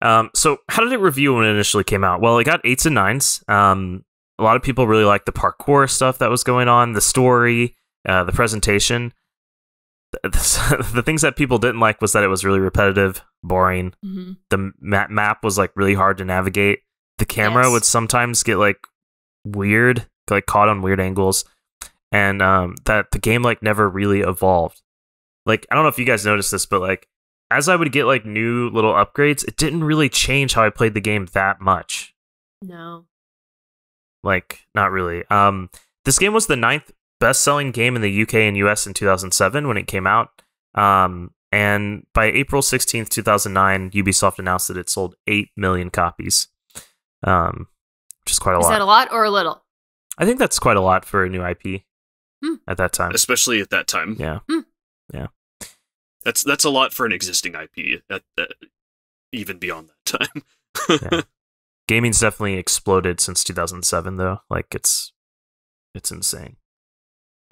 um so how did it review when it initially came out? Well, it got eights and nines. Um a lot of people really liked the parkour stuff that was going on, the story, uh the presentation. The, the, the things that people didn't like was that it was really repetitive, boring. Mm-hmm. The map map was like really hard to navigate. The camera yes. would sometimes get like weird, like caught on weird angles, and um that the game like never really evolved. Like, I don't know if you guys noticed this, but like as I would get like new little upgrades, it didn't really change how I played the game that much. No. Like, not really. Um, this game was the ninth best-selling game in the U K and U S in two thousand seven when it came out. Um, and by April sixteenth, two thousand nine, Ubisoft announced that it sold eight million copies, um, which is quite a lot. Is that a lot or a little? I think that's quite a lot for a new I P hmm. at that time. Especially at that time. Yeah. Hmm. Yeah. That's that's a lot for an existing I P, at, at, even beyond that time. Yeah. Gaming's definitely exploded since two thousand seven, though. Like, it's it's insane.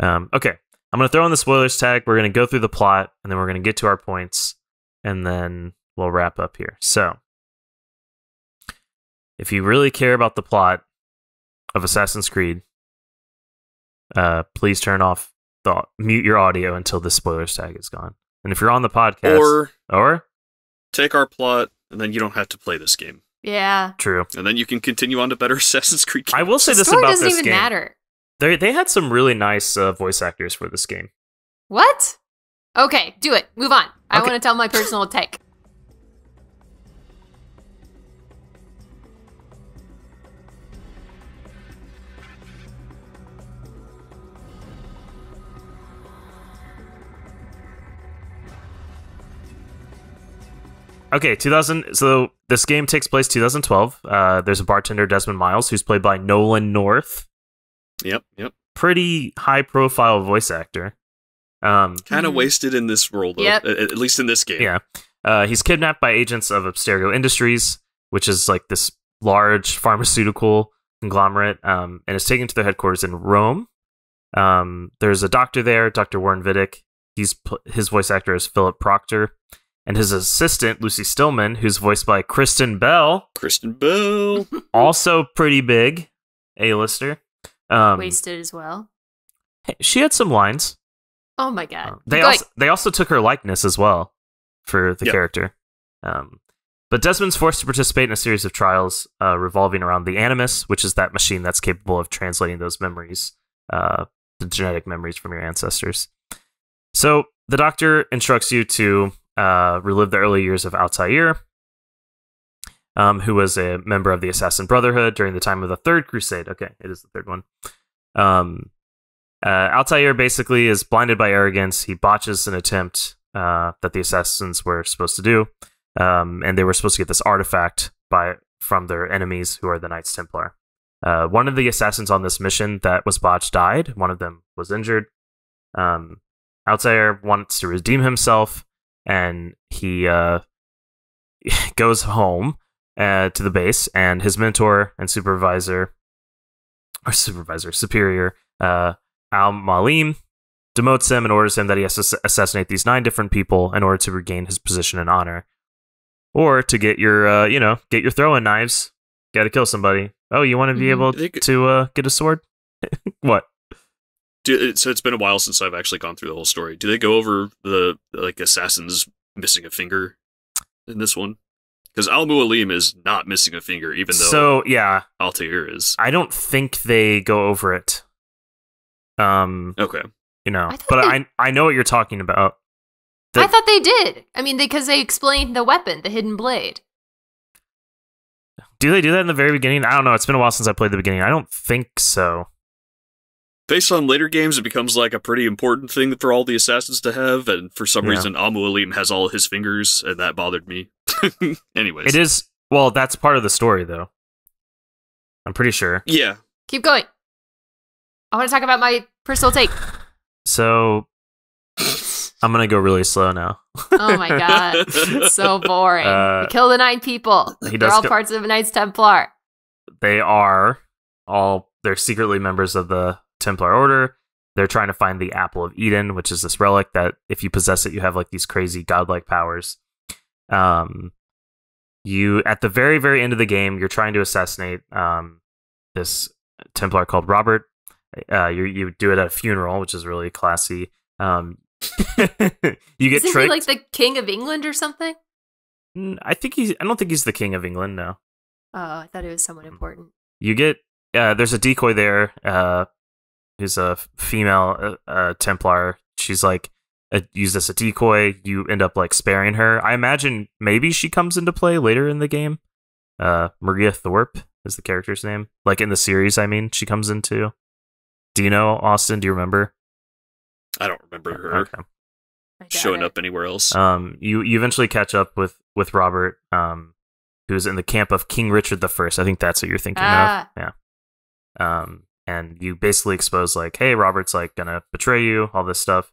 Um, okay, I'm going to throw in the spoilers tag. We're going to go through the plot, and then we're going to get to our points, and then we'll wrap up here. So, if you really care about the plot of Assassin's Creed, uh, please turn off, the, mute your audio until the spoilers tag is gone. And if you're on the podcast, or, or take our plot, and then you don't have to play this game. Yeah, true. And then you can continue on to better Assassin's Creed games. I will say the this about this game: doesn't even matter. They they had some really nice uh, voice actors for this game. What? Okay, do it. Move on. Okay. I want to tell my personal take. Okay, two thousand. So this game takes place two thousand twelve. Uh, there's a bartender, Desmond Miles, who's played by Nolan North. Yep, yep. Pretty high-profile voice actor. Um, kind of mm-hmm. wasted in this role, though. Yep. At, at least in this game. Yeah. Uh, he's kidnapped by agents of Abstergo Industries, which is like this large pharmaceutical conglomerate, um, and is taken to their headquarters in Rome. Um, there's a doctor there, Doctor Warren Vidic. He's his voice actor is Philip Proctor, and his assistant Lucy Stillman, who's voiced by Kristen Bell. Kristen Bell, also pretty big, A-lister. Um, Wasted as well. She had some lines. Oh my god! Uh, they Go also ahead. they also took her likeness as well for the yep. character. Um, but Desmond's forced to participate in a series of trials uh, revolving around the Animus, which is that machine that's capable of translating those memories, uh, the genetic memories from your ancestors. So the doctor instructs you to uh, relive the early years of Altaïr, um, who was a member of the Assassin Brotherhood during the time of the Third Crusade. Okay, it is the third one. Um, uh, Altaïr basically is blinded by arrogance. He botches an attempt uh, that the assassins were supposed to do. Um, and they were supposed to get this artifact by from their enemies, who are the Knights Templar. Uh, one of the assassins on this mission that was botched died. One of them was injured. Um, Altair wants to redeem himself, and he uh, goes home uh, to the base, and his mentor and supervisor, or supervisor, superior, uh, Al Mualim, demotes him and orders him that he has to assassinate these nine different people in order to regain his position and honor. Or to get your, uh, you know, get your throwing knives. Got to kill somebody. Oh, you want to be mm, able could... to uh, get a sword? What? Do, so it's been a while since I've actually gone through the whole story. Do they go over the like assassins missing a finger in this one? Because Al Mualim is not missing a finger, even though so yeah, Altair is. I don't think they go over it. Um. Okay. You know, I but they... I I know what you're talking about. The, I thought they did. I mean, because they, they explained the weapon, the hidden blade. Do they do that in the very beginning? I don't know. It's been a while since I played the beginning. I don't think so. Based on later games, it becomes like a pretty important thing for all the assassins to have, and for some yeah. reason, Al Mualim has all his fingers, and that bothered me. Anyways. It is... Well, that's part of the story, though. I'm pretty sure. Yeah. Keep going. I want to talk about my personal take. So... I'm going to go really slow now. Oh my god. It's so boring. Uh, we kill the nine people. They're all parts of the Knights Templar. They are. all. They're secretly members of the Templar Order. They're trying to find the Apple of Eden, which is this relic that if you possess it, you have like these crazy godlike powers. Um, you At the very, very end of the game, you're trying to assassinate um, this Templar called Robert. Uh, you, you do it at a funeral, which is really classy. Um you get Isn't tricked. He like the King of England or something? I think he's. I don't think he's the King of England. No. Oh, I thought it was someone important. You get. Uh, there's a decoy there. Uh, who's a female uh, uh, Templar. She's like uh, used as a decoy. You end up like sparing her. I imagine maybe she comes into play later in the game. Uh, Maria Thorpe is the character's name. Like in the series, I mean, she comes into. Do you know Austin? Do you remember? I don't remember her okay. showing it. up anywhere else. Um, you you eventually catch up with with Robert, um, who's in the camp of King Richard the First. I think that's what you're thinking ah. of. Yeah. Um, and you basically expose like, hey, Robert's like gonna betray you, all this stuff,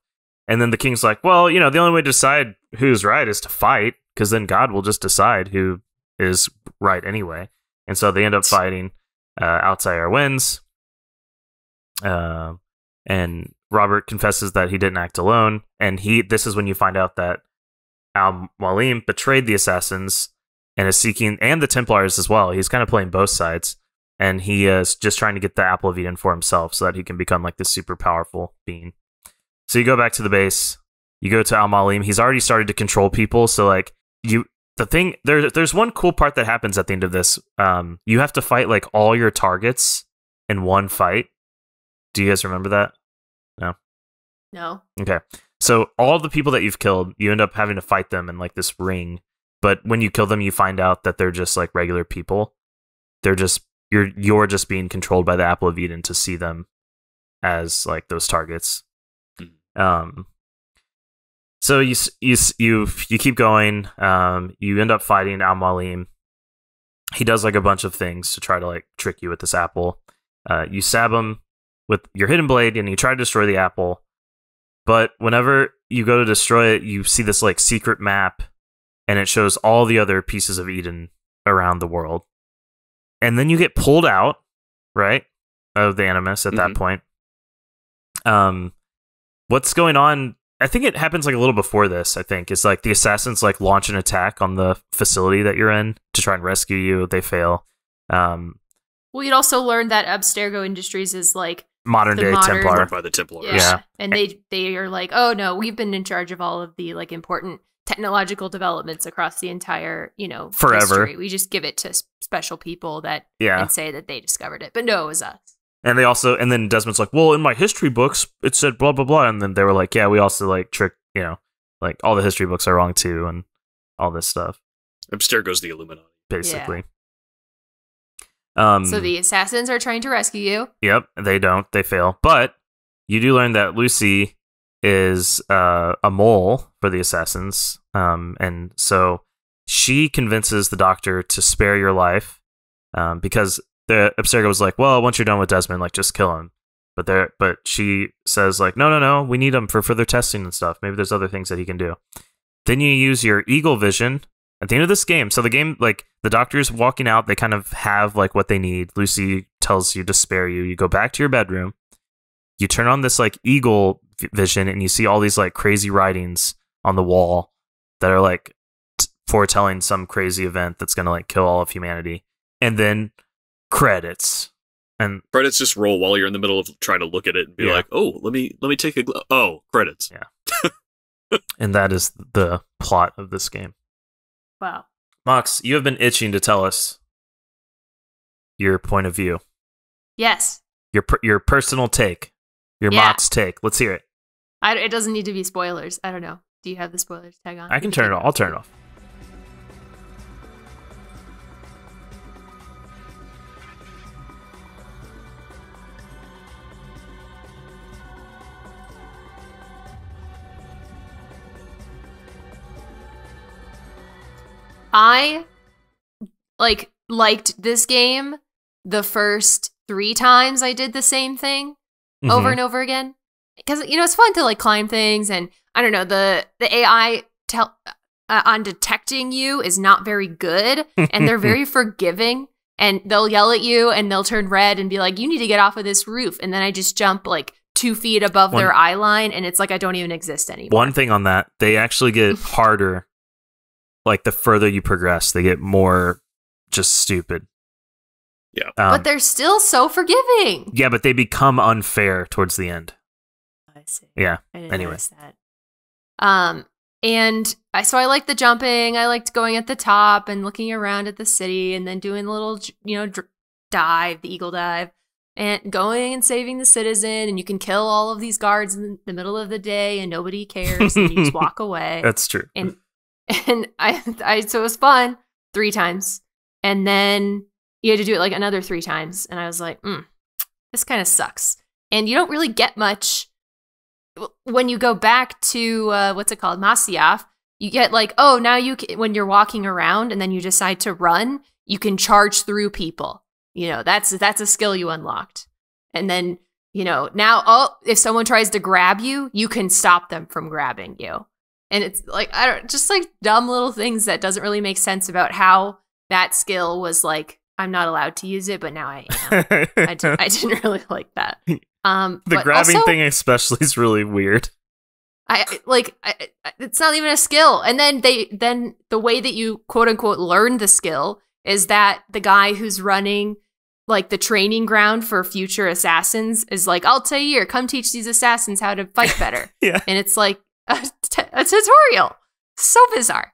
and then the king's like, well, you know, the only way to decide who's right is to fight, because then God will just decide who is right anyway. And so they end up fighting. Uh, Altair wins. Uh, and Robert confesses that he didn't act alone, and he. This is when you find out that Al Mualim betrayed the assassins and is seeking, and the Templars as well. He's kind of playing both sides, and he is just trying to get the Apple of Eden for himself so that he can become like this super powerful being. So you go back to the base. You go to Al Mualim. He's already started to control people. So like you, the thing there, there's one cool part that happens at the end of this. Um, you have to fight like all your targets in one fight. Do you guys remember that? No. No. Okay. So all the people that you've killed, you end up having to fight them in like this ring. But when you kill them, you find out that they're just like regular people. They're just you're you're just being controlled by the Apple of Eden to see them as like those targets. Um So you you you you keep going. Um, you end up fighting Al Mualim. He does like a bunch of things to try to like trick you with this apple. Uh, you stab him with your hidden blade, and you try to destroy the apple. But whenever you go to destroy it, you see this like secret map, and it shows all the other pieces of Eden around the world. And then you get pulled out, right, of the Animus at mm-hmm. that point. Um, what's going on? I think it happens like a little before this, I think. It's like the assassins like launch an attack on the facility that you're in to try and rescue you. They fail. Um, well, you'd also learn that Abstergo Industries is like modern day modern, Templar. By the Templars. Yeah. yeah. And they they are like, oh no, we've been in charge of all of the like important technological developments across the entire, you know, forever. History. We just give it to special people that yeah. and say that they discovered it. But no, it was us. And they also, and then Desmond's like, well, in my history books, it said blah, blah, blah. And then they were like, yeah, we also like trick, you know, like all the history books are wrong too. And all this stuff. Abstergo's the Illuminati. Basically. Yeah. Um, so the assassins are trying to rescue you. Yep. They don't, they fail. But you do learn that Lucy is uh, a mole for the assassins. Um, and so she convinces the doctor to spare your life um, because the Abstergo was like, well, once you're done with Desmond, like, just kill him. But there, but she says, like, no, no, no, we need him for further testing and stuff. Maybe there's other things that he can do. Then you use your eagle vision at the end of this game. So the game, like, the doctor's walking out. They kind of have, like, what they need. Lucy tells you to spare you. You go back to your bedroom. You turn on this, like, eagle vision, and you see all these, like, crazy writings on the wall that are, like, foretelling some crazy event that's going to, like, kill all of humanity. And then credits and credits just roll while you're in the middle of trying to look at it and be yeah. like, oh, let me let me take a gl oh credits. Yeah. And that is the plot of this game. Wow. Mox, you have been itching to tell us your point of view. Yes. Your per your personal take. Your yeah. Mox take. Let's hear it. I, it doesn't need to be spoilers. I don't know. Do you have the spoilers tag on? I can turn it off. I'll turn it off. I like liked this game the first three times I did the same thing mm-hmm. over and over again because you know it's fun to like climb things and I don't know the the A I tell uh, on detecting you is not very good and they're very forgiving and they'll yell at you and they'll turn red and be like you need to get off of this roof and then I just jump like two feet above one, their eye line and it's like I don't even exist anymore. One thing on that, they actually get harder. Like the further you progress, they get more just stupid. Yeah, um, but they're still so forgiving. Yeah, but they become unfair towards the end. I see. Yeah. I didn't anyway, that. um, and I so I liked the jumping. I liked going at the top and looking around at the city, and then doing a little, you know, dive, the eagle dive, and going and saving the citizen. And you can kill all of these guards in the middle of the day, and nobody cares. And you just walk away. That's true. And And I, I, so it was fun three times. And then you had to do it like another three times. And I was like, mm, this kind of sucks. And you don't really get much when you go back to, uh, what's it called? Masyaf. You get like, oh, now you can, when you're walking around and then you decide to run, you can charge through people. You know, that's, that's a skill you unlocked. And then, you know, now, oh, if someone tries to grab you, you can stop them from grabbing you. And it's like, I don't, just like dumb little things that doesn't really make sense about how that skill was like, I'm not allowed to use it, but now I am. I, did, I didn't really like that. Um, the grabbing also, thing especially is really weird. I like, I, it's not even a skill. And then they, then the way that you quote unquote learn the skill is that the guy who's running like the training ground for future assassins is like, Altaïr, come teach these assassins how to fight better. Yeah. And it's like, A, t a tutorial. So bizarre.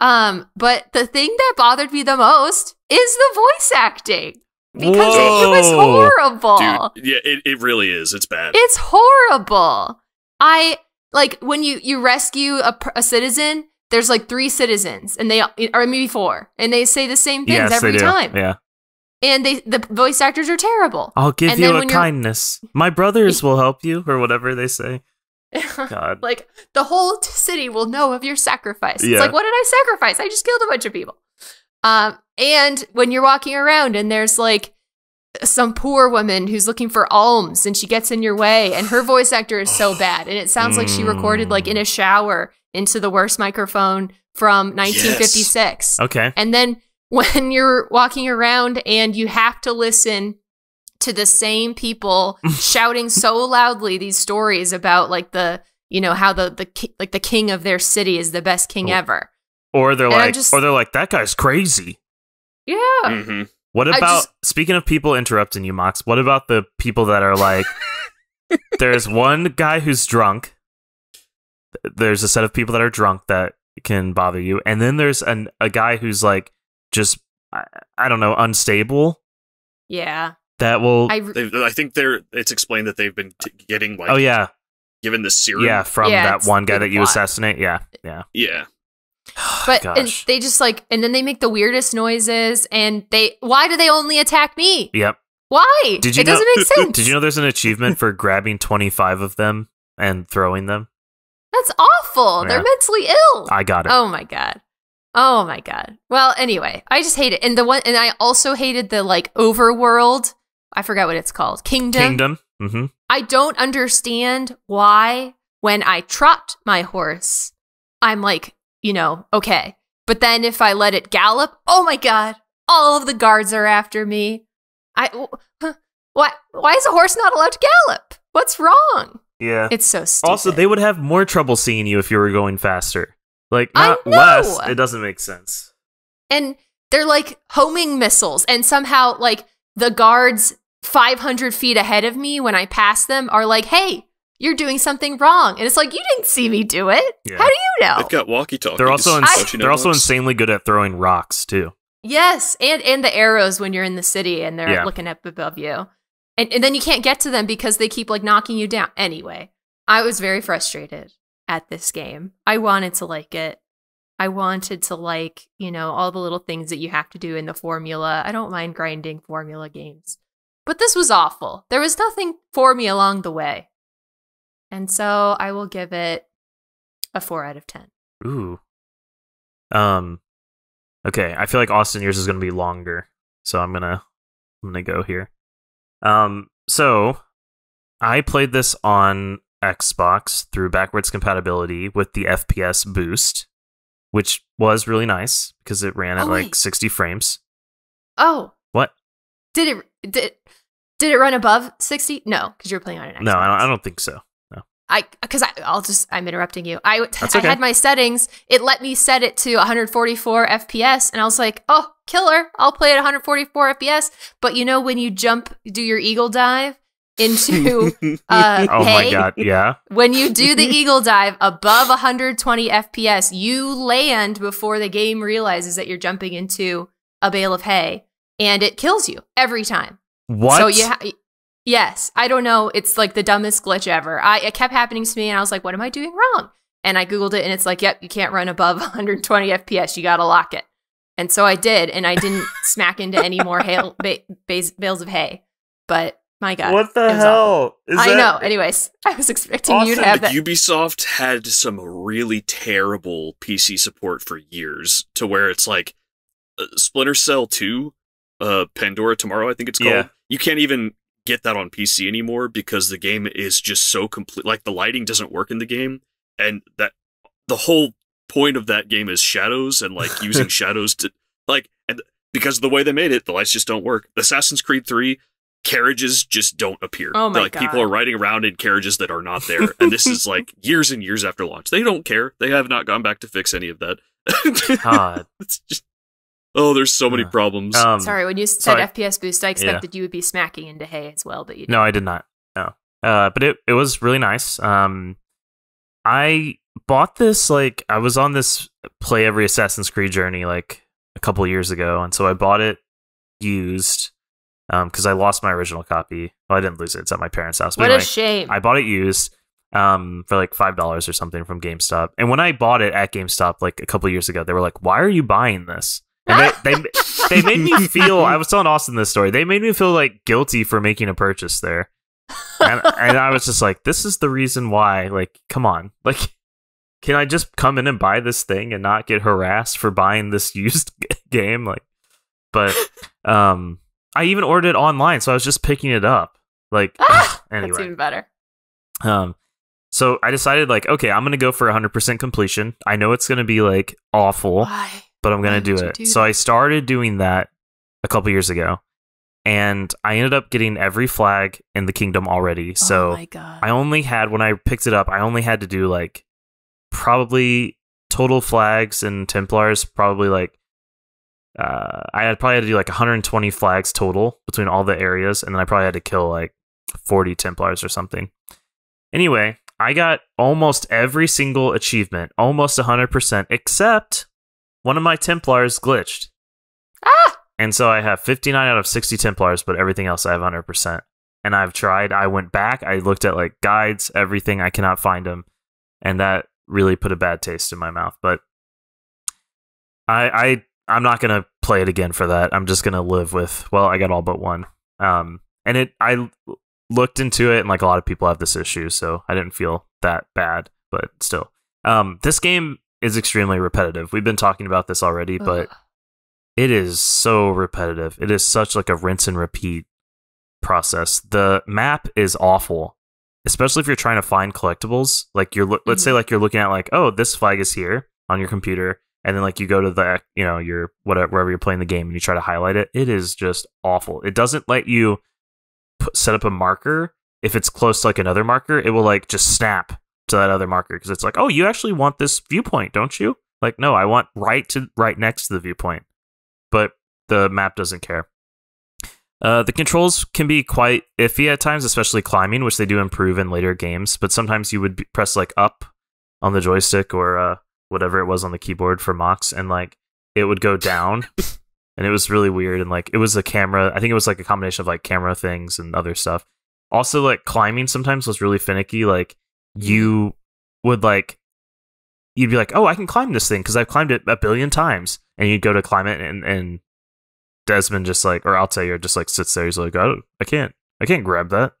Um, but the thing that bothered me the most is the voice acting. Because it, it was horrible. Dude, yeah, it, it really is. It's bad. It's horrible. I, like, when you, you rescue a, a citizen, there's like three citizens, and they, or maybe four, and they say the same things yes, every time. Yeah. And they, the voice actors are terrible. I'll give and you a kindness. My brothers will help you, or whatever they say. God. Like, the whole city will know of your sacrifice. Yeah. It's like, what did I sacrifice? I just killed a bunch of people. Um, and when you're walking around and there's like some poor woman who's looking for alms and she gets in your way and her voice actor is so bad. And it sounds like she recorded like in a shower into the worst microphone from nineteen fifty-six. Yes. Okay. And then when you're walking around and you have to listen to the same people shouting so loudly these stories about like the, you know, how the, the like the king of their city is the best king ever. Or they're and like, just, or they're like, that guy's crazy. Yeah. Mm-hmm. What about, just, speaking of people interrupting you, Mox, what about the people that are like, there's one guy who's drunk. There's a set of people that are drunk that can bother you. And then there's an, a guy who's like, just, I, I don't know, unstable. Yeah. That will. I, I think they're. It's explained that they've been t getting like. Oh yeah. Given the serum. Yeah, from yeah, that one guy that you lot. assassinate. Yeah, yeah, yeah. But and they just like, and then they make the weirdest noises, and they. Why do they only attack me? Yep. Why? Did you it know, doesn't make sense. Did you know there's an achievement for grabbing twenty-five of them and throwing them? That's awful. Yeah. They're mentally ill. I got it. Oh my god. Oh my god. Well, anyway, I just hate it, and the one, and I also hated the like overworld. I forgot what it's called. Kingdom. Kingdom. Mm-hmm. I don't understand why when I trot my horse, I'm like, you know, okay. But then if I let it gallop, oh my god, all of the guards are after me. I, why, why is a horse not allowed to gallop? What's wrong? Yeah. It's so stupid. Also, they would have more trouble seeing you if you were going faster. Like, not less. It doesn't make sense. And they're like homing missiles and somehow like, the guards five hundred feet ahead of me when I pass them are like, hey, you're doing something wrong. And it's like, you didn't see me do it. Yeah. How do you know? They've got walkie-talkies. They're also, I, they're also insanely good at throwing rocks, too. Yes, and, and the arrows when you're in the city and they're yeah. looking up above you. And, and then you can't get to them because they keep like knocking you down. Anyway, I was very frustrated at this game. I wanted to like it. I wanted to like, you know, all the little things that you have to do in the formula. I don't mind grinding formula games. But this was awful. There was nothing for me along the way. And so I will give it a four out of ten. Ooh. Um Okay, I feel like Austin, yours is going to be longer. So I'm going to I'm going to go here. Um so I played this on Xbox through backwards compatibility with the F P S boost, which was really nice because it ran at oh, like wait. sixty frames. Oh. What? Did it did did it run above sixty? No, because you were playing on an Xbox. No, I don't, I don't think so. No. I because I I'll just I'm interrupting you. I That's okay. I had my settings. It let me set it to one forty-four F P S, and I was like, oh, killer! I'll play at one forty-four F P S. But you know when you jump, do your eagle dive into uh oh my god, yeah, when you do the eagle dive above one twenty F P S, you land before the game realizes that you're jumping into a bale of hay, and it kills you every time. What? So yeah, yes, I don't know, it's like the dumbest glitch ever. I it kept happening to me, and I was like, what am I doing wrong? And I googled it, and it's like, yep, you can't run above one twenty F P S, you gotta lock it. And so I did, and I didn't smack into any more hail ba bales of hay. But my god. What the hell? Is I that know. Anyways, I was expecting Austin, you to have that. Ubisoft had some really terrible P C support for years to where it's like uh, Splinter Cell two, uh, Pandora Tomorrow, I think it's called. Yeah. You can't even get that on P C anymore because the game is just so complete. Like, the lighting doesn't work in the game. And that the whole point of that game is shadows and, like, using shadows to, like, and because of the way they made it, the lights just don't work. Assassin's Creed three. Carriages just don't appear. Oh my like God. People are riding around in carriages that are not there, and this is like years and years after launch. They don't care. They have not gone back to fix any of that. God. It's just, oh, there's so many uh, problems. Um, sorry, when you said F P S boost, I expected yeah. you would be smacking into hay as well, but you didn't. No, I did not. No, uh, but it it was really nice. Um, I bought this like I was on this play every Assassin's Creed journey like a couple years ago, and so I bought it used. Um, because I lost my original copy. Well, I didn't lose it. It's at my parents' house. But what anyway, a shame. I bought it used um, for like five dollars or something from GameStop. And when I bought it at GameStop like a couple years ago, they were like, why are you buying this? And they, they, they made me feel, I was telling Austin this story, they made me feel like guilty for making a purchase there. and, and I was just like, this is the reason why, like, come on, like, can I just come in and buy this thing and not get harassed for buying this used game? Like, but um, I even ordered it online, so I was just picking it up. Like, ah, anyway, that's even better. Um, so I decided, like, okay, I'm gonna go for one hundred percent completion. I know it's gonna be like awful, why? But I'm gonna do it. Do so that? I started doing that a couple years ago, and I ended up getting every flag in the kingdom already. So oh my God. I only had when I picked it up, I only had to do like. Probably total flags and Templars, probably like uh I had probably had to do like one hundred twenty flags total between all the areas, and then I probably had to kill like forty Templars or something. Anyway, I got almost every single achievement, almost one hundred percent, except one of my Templars glitched. Ah! And so I have fifty-nine out of sixty Templars, but everything else I have one hundred percent. And I've tried, I went back, I looked at like guides, everything, I cannot find them. And that really put a bad taste in my mouth, but I, I, I'm not gonna play it again for that. I'm just gonna live with, well, I got all but one. Um, and it, I looked into it, and like a lot of people have this issue, so I didn't feel that bad, but still, um, this game is extremely repetitive. We've been talking about this already, Ugh. But it is so repetitive. It is such like a rinse and repeat process. The map is awful. Especially if you're trying to find collectibles, like you're, let's mm-hmm. say like you're looking at like, oh, this flag is here on your computer. And then like you go to the, you know, your, whatever, wherever you're playing the game and you try to highlight it. It is just awful. It doesn't let you put, set up a marker. If it's close to like another marker, it will like just snap to that other marker. Cause it's like, oh, you actually want this viewpoint, don't you? Like, no, I want right to right next to the viewpoint, but the map doesn't care. Uh, the controls can be quite iffy at times, especially climbing, which they do improve in later games. But sometimes you would press like up on the joystick or uh, whatever it was on the keyboard for Mox, and like it would go down, and it was really weird. And like it was a camera. I think it was like a combination of like camera things and other stuff. Also, like climbing sometimes was really finicky. Like you would like you'd be like, oh, I can climb this thing because I've climbed it a billion times, and you'd go to climb it and and. Desmond just like, or Altair just like sits there. He's like, oh, I can't, I can't grab that.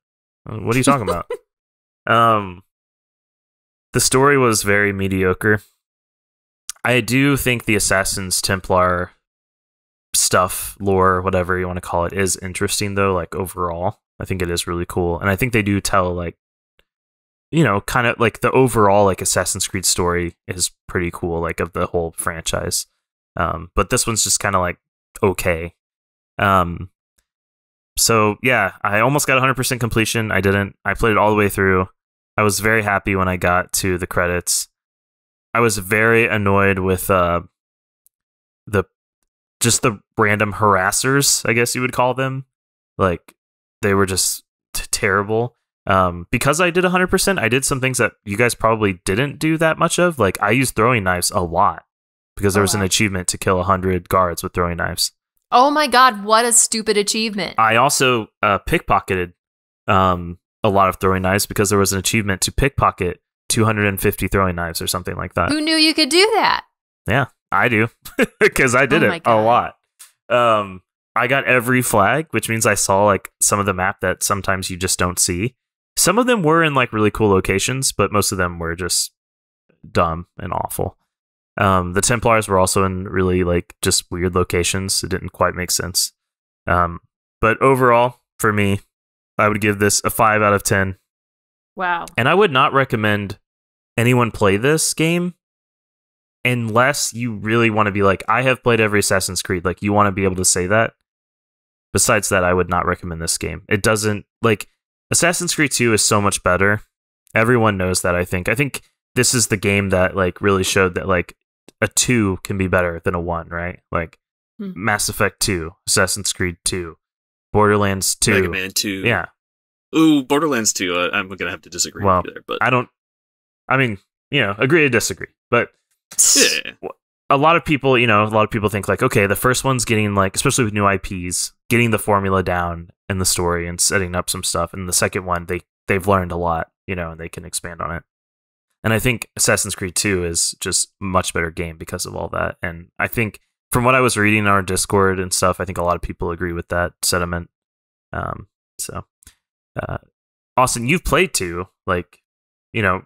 What are you talking about? Um, the story was very mediocre. I do think the Assassin's Templar stuff, lore, whatever you want to call it, is interesting though. Like overall, I think it is really cool, and I think they do tell like, you know, kind of like the overall like Assassin's Creed story is pretty cool, like of the whole franchise. Um, but this one's just kind of like okay. Um, so yeah, I almost got one hundred percent completion. I didn't. I played it all the way through. I was very happy when I got to the credits. I was very annoyed with uh, the just the random harassers, I guess you would call them. Like they were just t terrible. Um, because I did one hundred percent, I did some things that you guys probably didn't do that much of. Like I used throwing knives a lot. Because there was an achievement to kill one hundred guards with throwing knives. Oh my God, what a stupid achievement. I also uh, pickpocketed um, a lot of throwing knives because there was an achievement to pickpocket two hundred fifty throwing knives or something like that. Who knew you could do that? Yeah, I do. Because I did oh it a lot. Um, I got every flag, which means I saw like some of the map that sometimes you just don't see. Some of them were in like really cool locations, but most of them were just dumb and awful. Um, the Templars were also in really like just weird locations. It didn't quite make sense. Um, but overall, for me, I would give this a five out of ten. Wow. And I would not recommend anyone play this game unless you really want to be like, I have played every Assassin's Creed. Like you want to be able to say that. Besides that, I would not recommend this game. It doesn't like Assassin's Creed two is so much better. Everyone knows that. I think, I think this is the game that like really showed that like, a two can be better than a one, right? Like hmm. Mass Effect two, Assassin's Creed two, Borderlands two, Mega Man two. Yeah. Ooh, Borderlands two. Uh, I'm gonna have to disagree well, with you there, but I don't. I mean, you know, agree to disagree, but yeah. A lot of people, you know, a lot of people think like, okay, the first one's getting like, especially with new I Ps, getting the formula down and the story and setting up some stuff, and the second one they they've learned a lot, you know, and they can expand on it. And I think Assassin's Creed two is just a much better game because of all that. And I think from what I was reading in our Discord and stuff, I think a lot of people agree with that sentiment. Um, so uh, Austin, you've played two, like, you know.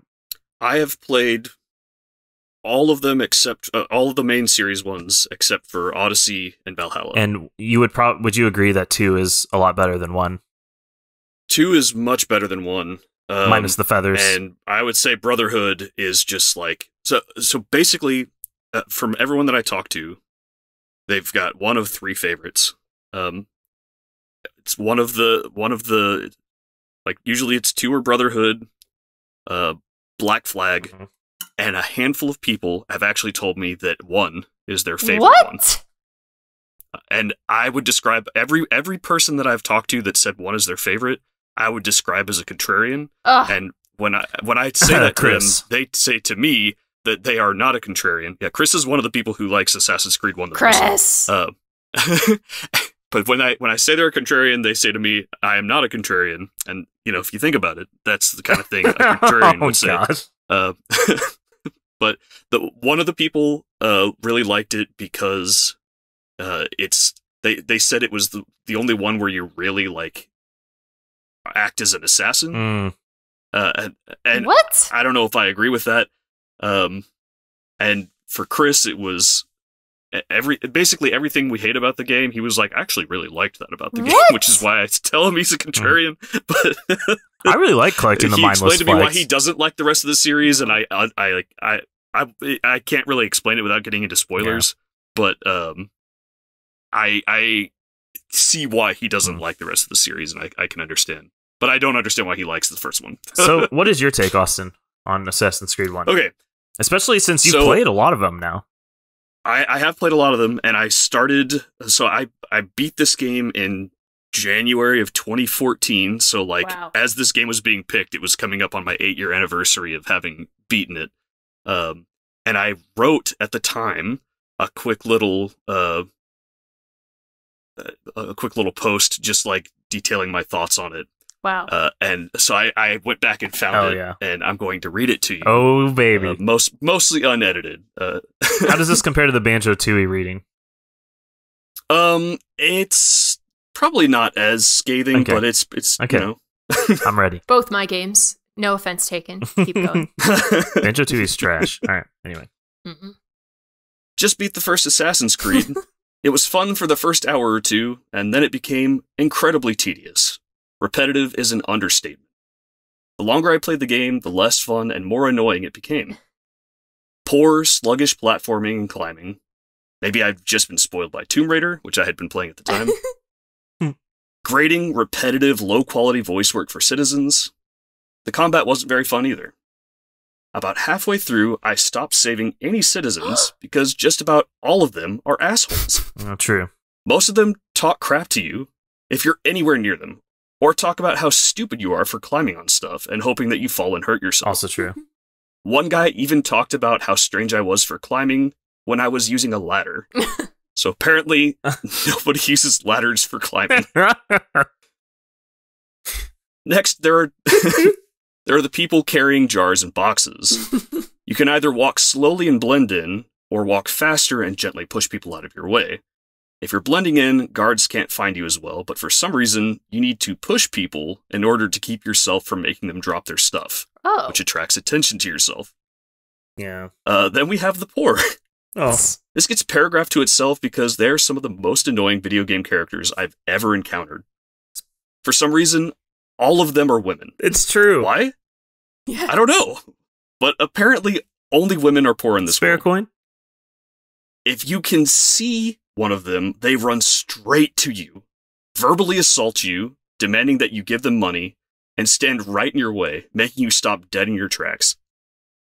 I have played all of them except uh, all of the main series ones except for Odyssey and Valhalla. And you would probably would you agree that two is a lot better than one? Two is much better than one. Um, Minus the feathers. And I would say Brotherhood is just like... So, so basically, uh, from everyone that I talk to, they've got one of three favorites. Um, it's one of the... One of the... Like, usually it's two or Brotherhood, uh, Black Flag, mm-hmm. and a handful of people have actually told me that one is their favorite what? one. And I would describe... Every, every person that I've talked to that said one is their favorite... I would describe as a contrarian, Ugh. and when I when I say that to them, they say to me that they are not a contrarian. Yeah, Chris is one of the people who likes Assassin's Creed one. The Chris, uh, but when I when I say they're a contrarian, they say to me, "I am not a contrarian." And you know, if you think about it, that's the kind of thing a contrarian oh, would say. Uh, but the one of the people uh, really liked it because uh, it's they they said it was the the only one where you really like. act as an assassin. Mm. Uh, and, and what? I don't know if I agree with that. Um, and for Chris, it was every basically everything we hate about the game. He was like, I actually really liked that about the what? game, which is why I tell him he's a contrarian. Mm. But I really like collecting the mindless flags. He explained to me why he doesn't like the rest of the series, and I, I, I, I, I, I can't really explain it without getting into spoilers. Yeah. But um, I, I. see why he doesn't like the rest of the series, and I, I can understand. But I don't understand why he likes the first one. So what is your take, Austin, on Assassin's Creed one? Okay. Especially since you've so, played a lot of them now. I, I have played a lot of them, and I started... So I, I beat this game in January of twenty fourteen, so like wow. as this game was being picked, it was coming up on my eight-year anniversary of having beaten it. Um, and I wrote, at the time, a quick little... Uh, a quick little post just like detailing my thoughts on it. Wow. Uh, and so I, I went back and found oh, it yeah. and I'm going to read it to you. Oh baby. Uh, most mostly unedited. Uh, How does this compare to the Banjo-Tooie reading? Um it's probably not as scathing, okay. but it's it's okay. you know. I'm ready. Both my games. No offense taken. Keep going. Banjo-Tooie's trash. All right. Anyway. Mm-mm. Just beat the first Assassin's Creed. It was fun for the first hour or two, and then it became incredibly tedious. Repetitive is an understatement. The longer I played the game, the less fun and more annoying it became. Poor, sluggish platforming and climbing. Maybe I've just been spoiled by Tomb Raider, which I had been playing at the time. Grating, repetitive, low-quality voice work for citizens. The combat wasn't very fun either. About halfway through, I stopped saving any citizens because just about all of them are assholes. Not true. Most of them talk crap to you if you're anywhere near them, or talk about how stupid you are for climbing on stuff and hoping that you fall and hurt yourself. Also true. One guy even talked about how strange I was for climbing when I was using a ladder. So apparently, nobody uses ladders for climbing. Next, there are... There are the people carrying jars and boxes. You can either walk slowly and blend in, or walk faster and gently push people out of your way. If you're blending in, guards can't find you as well, but for some reason, you need to push people in order to keep yourself from making them drop their stuff, oh. which attracts attention to yourself. Yeah. Uh, then we have the poor. Oh. This gets paragraphed to itself because they're some of the most annoying video game characters I've ever encountered. For some reason, all of them are women. It's true. Why? Yeah. I don't know. But apparently only women are poor in this Spare world. coin? If you can see one of them, they run straight to you, verbally assault you, demanding that you give them money, and stand right in your way, making you stop dead in your tracks.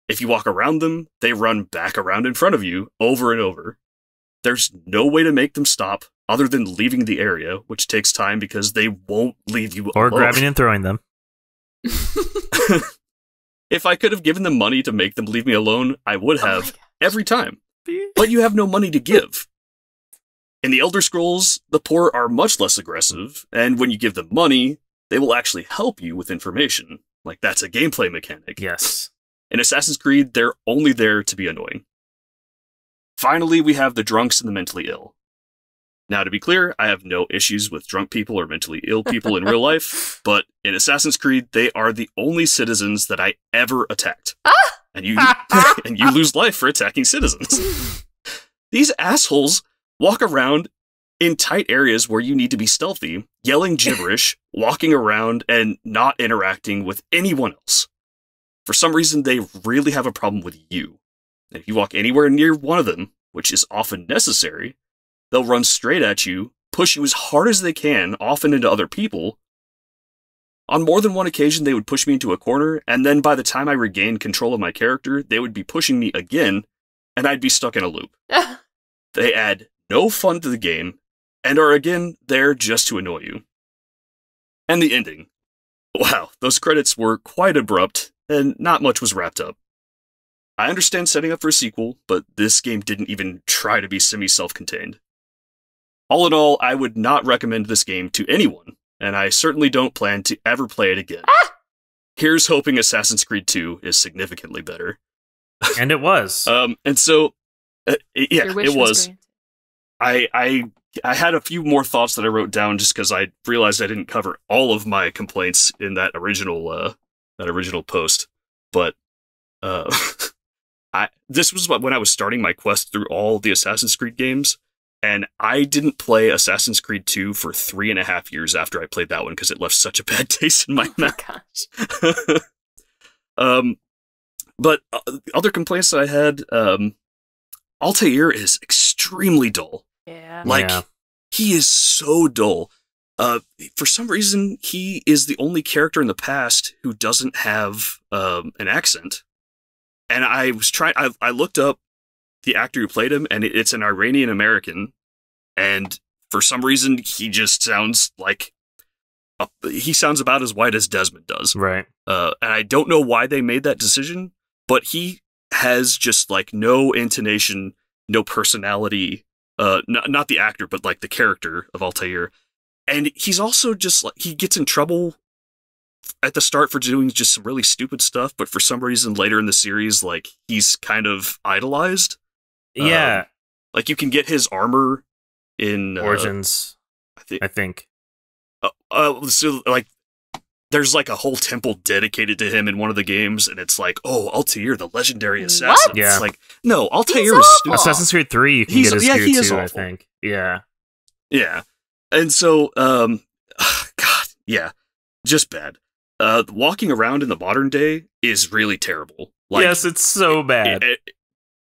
If you walk around them, they run back around in front of you, over and over. There's no way to make them stop, other than leaving the area, which takes time because they won't leave you Or alone. grabbing and throwing them. If I could have given them money to make them leave me alone, I would have oh every time. But you have no money to give. In the Elder Scrolls, the poor are much less aggressive, and when you give them money, they will actually help you with information. Like, that's a gameplay mechanic. Yes. In Assassin's Creed, they're only there to be annoying. Finally, we have the drunks and the mentally ill. Now, to be clear, I have no issues with drunk people or mentally ill people in real life, but in Assassin's Creed, they are the only citizens that I ever attacked. Ah! And you and you lose life for attacking citizens. These assholes walk around in tight areas where you need to be stealthy, yelling gibberish, walking around, and not interacting with anyone else. For some reason, they really have a problem with you. And if you walk anywhere near one of them, which is often necessary, they'll run straight at you, push you as hard as they can, often into other people. On more than one occasion, they would push me into a corner, and then by the time I regained control of my character, they would be pushing me again, and I'd be stuck in a loop. They add no fun to the game, and are again there just to annoy you. And the ending. Wow, those credits were quite abrupt, and not much was wrapped up. I understand setting up for a sequel, but this game didn't even try to be semi-self-contained. All in all, I would not recommend this game to anyone, and I certainly don't plan to ever play it again. Ah! Here's hoping Assassin's Creed two is significantly better. And it was. um, and so, uh, it, yeah, it was. was I, I, I had a few more thoughts that I wrote down just because I realized I didn't cover all of my complaints in that original, uh, that original post, but uh, I this was when I was starting my quest through all the Assassin's Creed games. And I didn't play Assassin's Creed two for three and a half years after I played that one because it left such a bad taste in my oh mouth. Gosh. um, but uh, other complaints that I had, um, Altair is extremely dull. Yeah, like yeah. he is so dull. Uh, for some reason, he is the only character in the past who doesn't have um, an accent. And I was trying. I, I looked up the actor who played him, and it's an Iranian American, and for some reason he just sounds like a, he sounds about as white as Desmond does, right? Uh, and I don't know why they made that decision, but he has just like no intonation, no personality. Uh, not not the actor, but like the character of Altair, and he's also just like he gets in trouble at the start for doing just some really stupid stuff, but for some reason later in the series, like he's kind of idolized. Yeah, um, like you can get his armor in Origins. Uh, I think. I think. Uh, uh, so like, there's like a whole temple dedicated to him in one of the games, and it's like, oh, Altair, the legendary assassin. What? Yeah. It's like, no, Altair is stupid. Assassin's Creed three, you can he's, get his yeah, he is too, I think. Yeah, yeah, and so, um, God, yeah, just bad. Uh, walking around in the modern day is really terrible. Like, yes, it's so bad. It, it,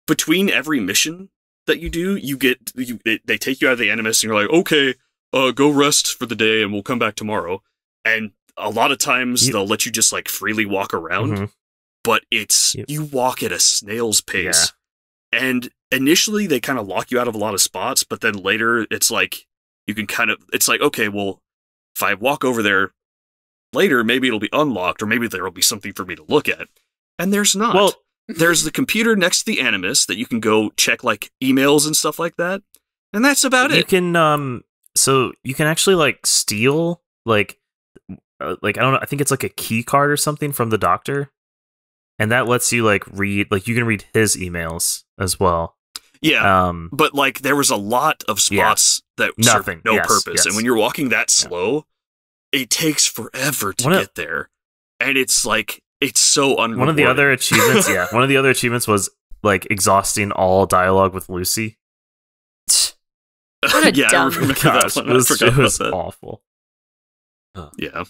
Between every mission that you do, you get you, it, they take you out of the Animus, and you're like, okay, uh, go rest for the day, and we'll come back tomorrow. And a lot of times yeah. they'll let you just like freely walk around, mm-hmm. but it's yep. you walk at a snail's pace. Yeah. And initially, they kind of lock you out of a lot of spots, but then later, it's like you can kind of it's like, okay, well, if I walk over there later, maybe it'll be unlocked, or maybe there'll be something for me to look at. And there's not. Well. There's the computer next to the Animus that you can go check like emails and stuff like that, and that's about it. You can um, so you can actually like steal like, uh, like I don't know, I think it's like a key card or something from the doctor, and that lets you like read like you can read his emails as well. Yeah, um, but like there was a lot of spots yeah, that nothing, served no yes, purpose, yes. and when you're walking that slow, yeah. it takes forever to what get there, and it's like. It's so unrewarding. One of the other achievements, yeah. One of the other achievements was like exhausting all dialogue with Lucy. What a yeah, dumb. I remember Gosh, that one. It was, I forgot it was about that. Awful. Huh. Yeah.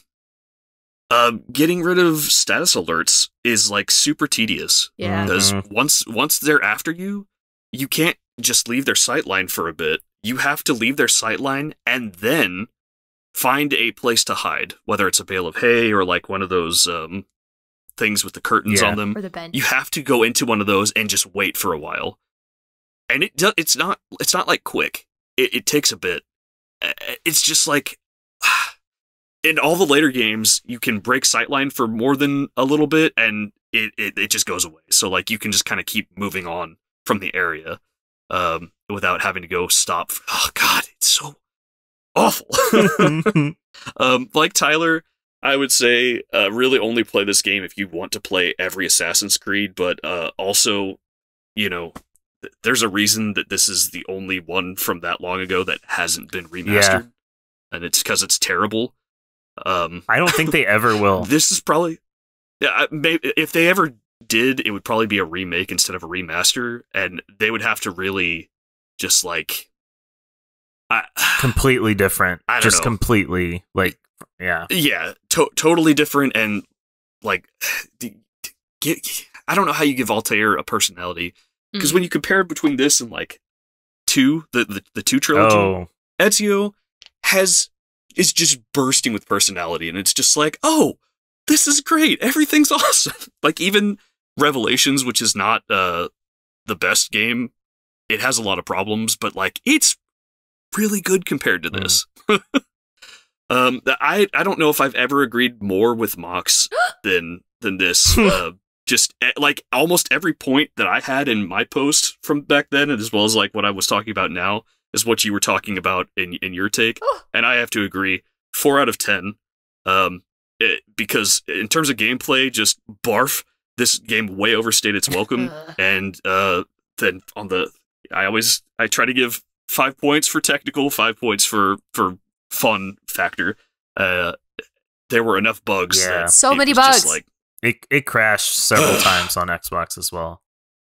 Um, getting rid of status alerts is like super tedious. Yeah. Because mm-hmm. once once they're after you, you can't just leave their sightline for a bit. You have to leave their sightline and then find a place to hide, whether it's a bale of hay or like one of those. Um, things with the curtains yeah. on them. Or the bench. You have to go into one of those and just wait for a while. And it do it's not it's not like quick. It, it takes a bit. It's just like in all the later games, you can break sightline for more than a little bit and it it, it just goes away. So like you can just kind of keep moving on from the area um without having to go stop. For, oh god, it's so awful. um like Tyler I would say uh, really only play this game if you want to play every Assassin's Creed, but uh, also, you know, there's a reason that this is the only one from that long ago that hasn't been remastered. Yeah. And it's because it's terrible. Um, I don't think they ever will. This is probably... Yeah, maybe, if they ever did, it would probably be a remake instead of a remaster, and they would have to really just, like... I, completely different. I don't just know. completely, like, yeah. Yeah, to totally different, and, like... Get, I don't know how you give Altair a personality, because mm. when you compare between this and, like, two, the, the, the two trilogy, oh. Ezio has... is just bursting with personality, and it's just like, oh, this is great. Everything's awesome. Like, even Revelations, which is not uh, the best game, it has a lot of problems, but, like, it's really good compared to this. Mm. um, I, I don't know if I've ever agreed more with Mox than, than this. uh, just, like, almost every point that I had in my post from back then, as well as, like, what I was talking about now, is what you were talking about in in your take, and I have to agree, four out of ten, um, it, because in terms of gameplay, just barf. This game way overstayed its welcome, and uh, then on the, I always I try to give five points for technical, five points for for fun factor. Uh, there were enough bugs. Yeah, so many bugs. Like, it it crashed several times on Xbox as well.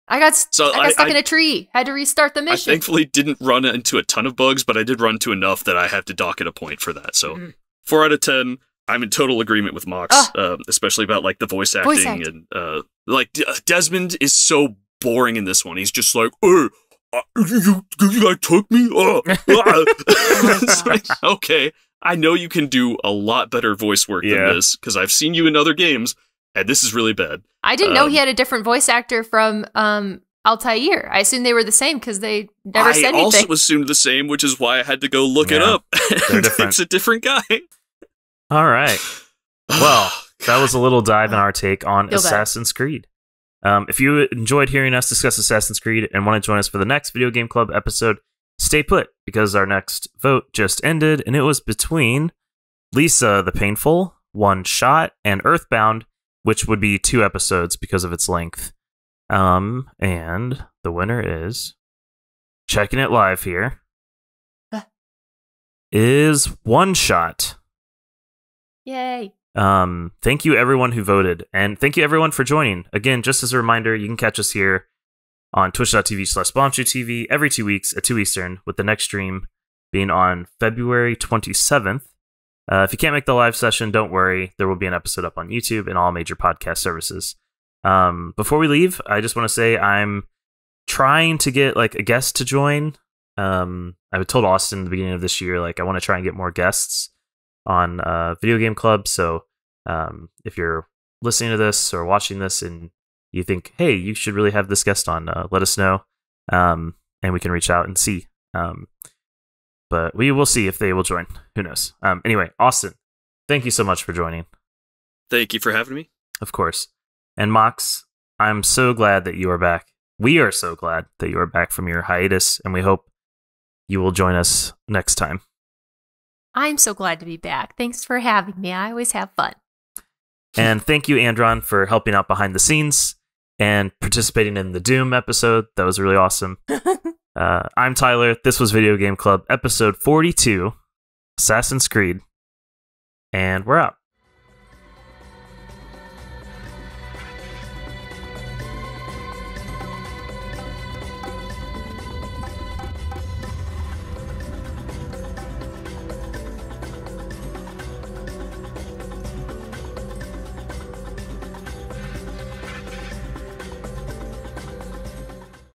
I got, so I got I, stuck I, in a tree. Had to restart the mission. I thankfully didn't run into a ton of bugs, but I did run into enough that I have to dock at a point for that. So mm. four out of ten, I'm in total agreement with Mox, uh, uh, especially about like the voice acting. Voice act. And uh, like Desmond is so boring in this one. He's just like, hey, uh, you, you guys took me? Uh, uh. It's like, okay, I know you can do a lot better voice work yeah. than this, because I've seen you in other games. And this is really bad. I didn't um, know he had a different voice actor from um, Altair. I assumed they were the same because they never I said anything. I also assumed the same, which is why I had to go look yeah, it up. It's a different guy. All right. Well, that was a little dive in our take on Feel Assassin's bad. Creed. Um, if you enjoyed hearing us discuss Assassin's Creed and want to join us for the next Video Game Club episode, stay put, because our next vote just ended, and it was between Lisa the Painful, One Shot, and Earthbound, which would be two episodes because of its length. Um, and the winner is, checking it live here, huh. is OneShot. Yay. Um, thank you everyone who voted, and thank you everyone for joining. Again, just as a reminder, you can catch us here on twitch dot T V slash T V every two weeks at two Eastern, with the next stream being on February twenty-seventh. Uh, if you can't make the live session, don't worry. There will be an episode up on YouTube and all major podcast services. Um, before we leave, I just want to say I'm trying to get like a guest to join. Um, I told Austin at the beginning of this year, like I want to try and get more guests on uh, Video Game Club. So um, if you're listening to this or watching this and you think, hey, you should really have this guest on, uh, let us know, um, and we can reach out and see. Um, But we will see if they will join. Who knows? Um, anyway, Austin, thank you so much for joining. Thank you for having me. Of course. And Mox, I'm so glad that you are back. We are so glad that you are back from your hiatus, and we hope you will join us next time. I'm so glad to be back. Thanks for having me. I always have fun. And thank you, Andron, for helping out behind the scenes and participating in the Doom episode. That was really awesome. Uh, I'm Tyler. This was Video Game Club, episode forty-two, Assassin's Creed, and we're out.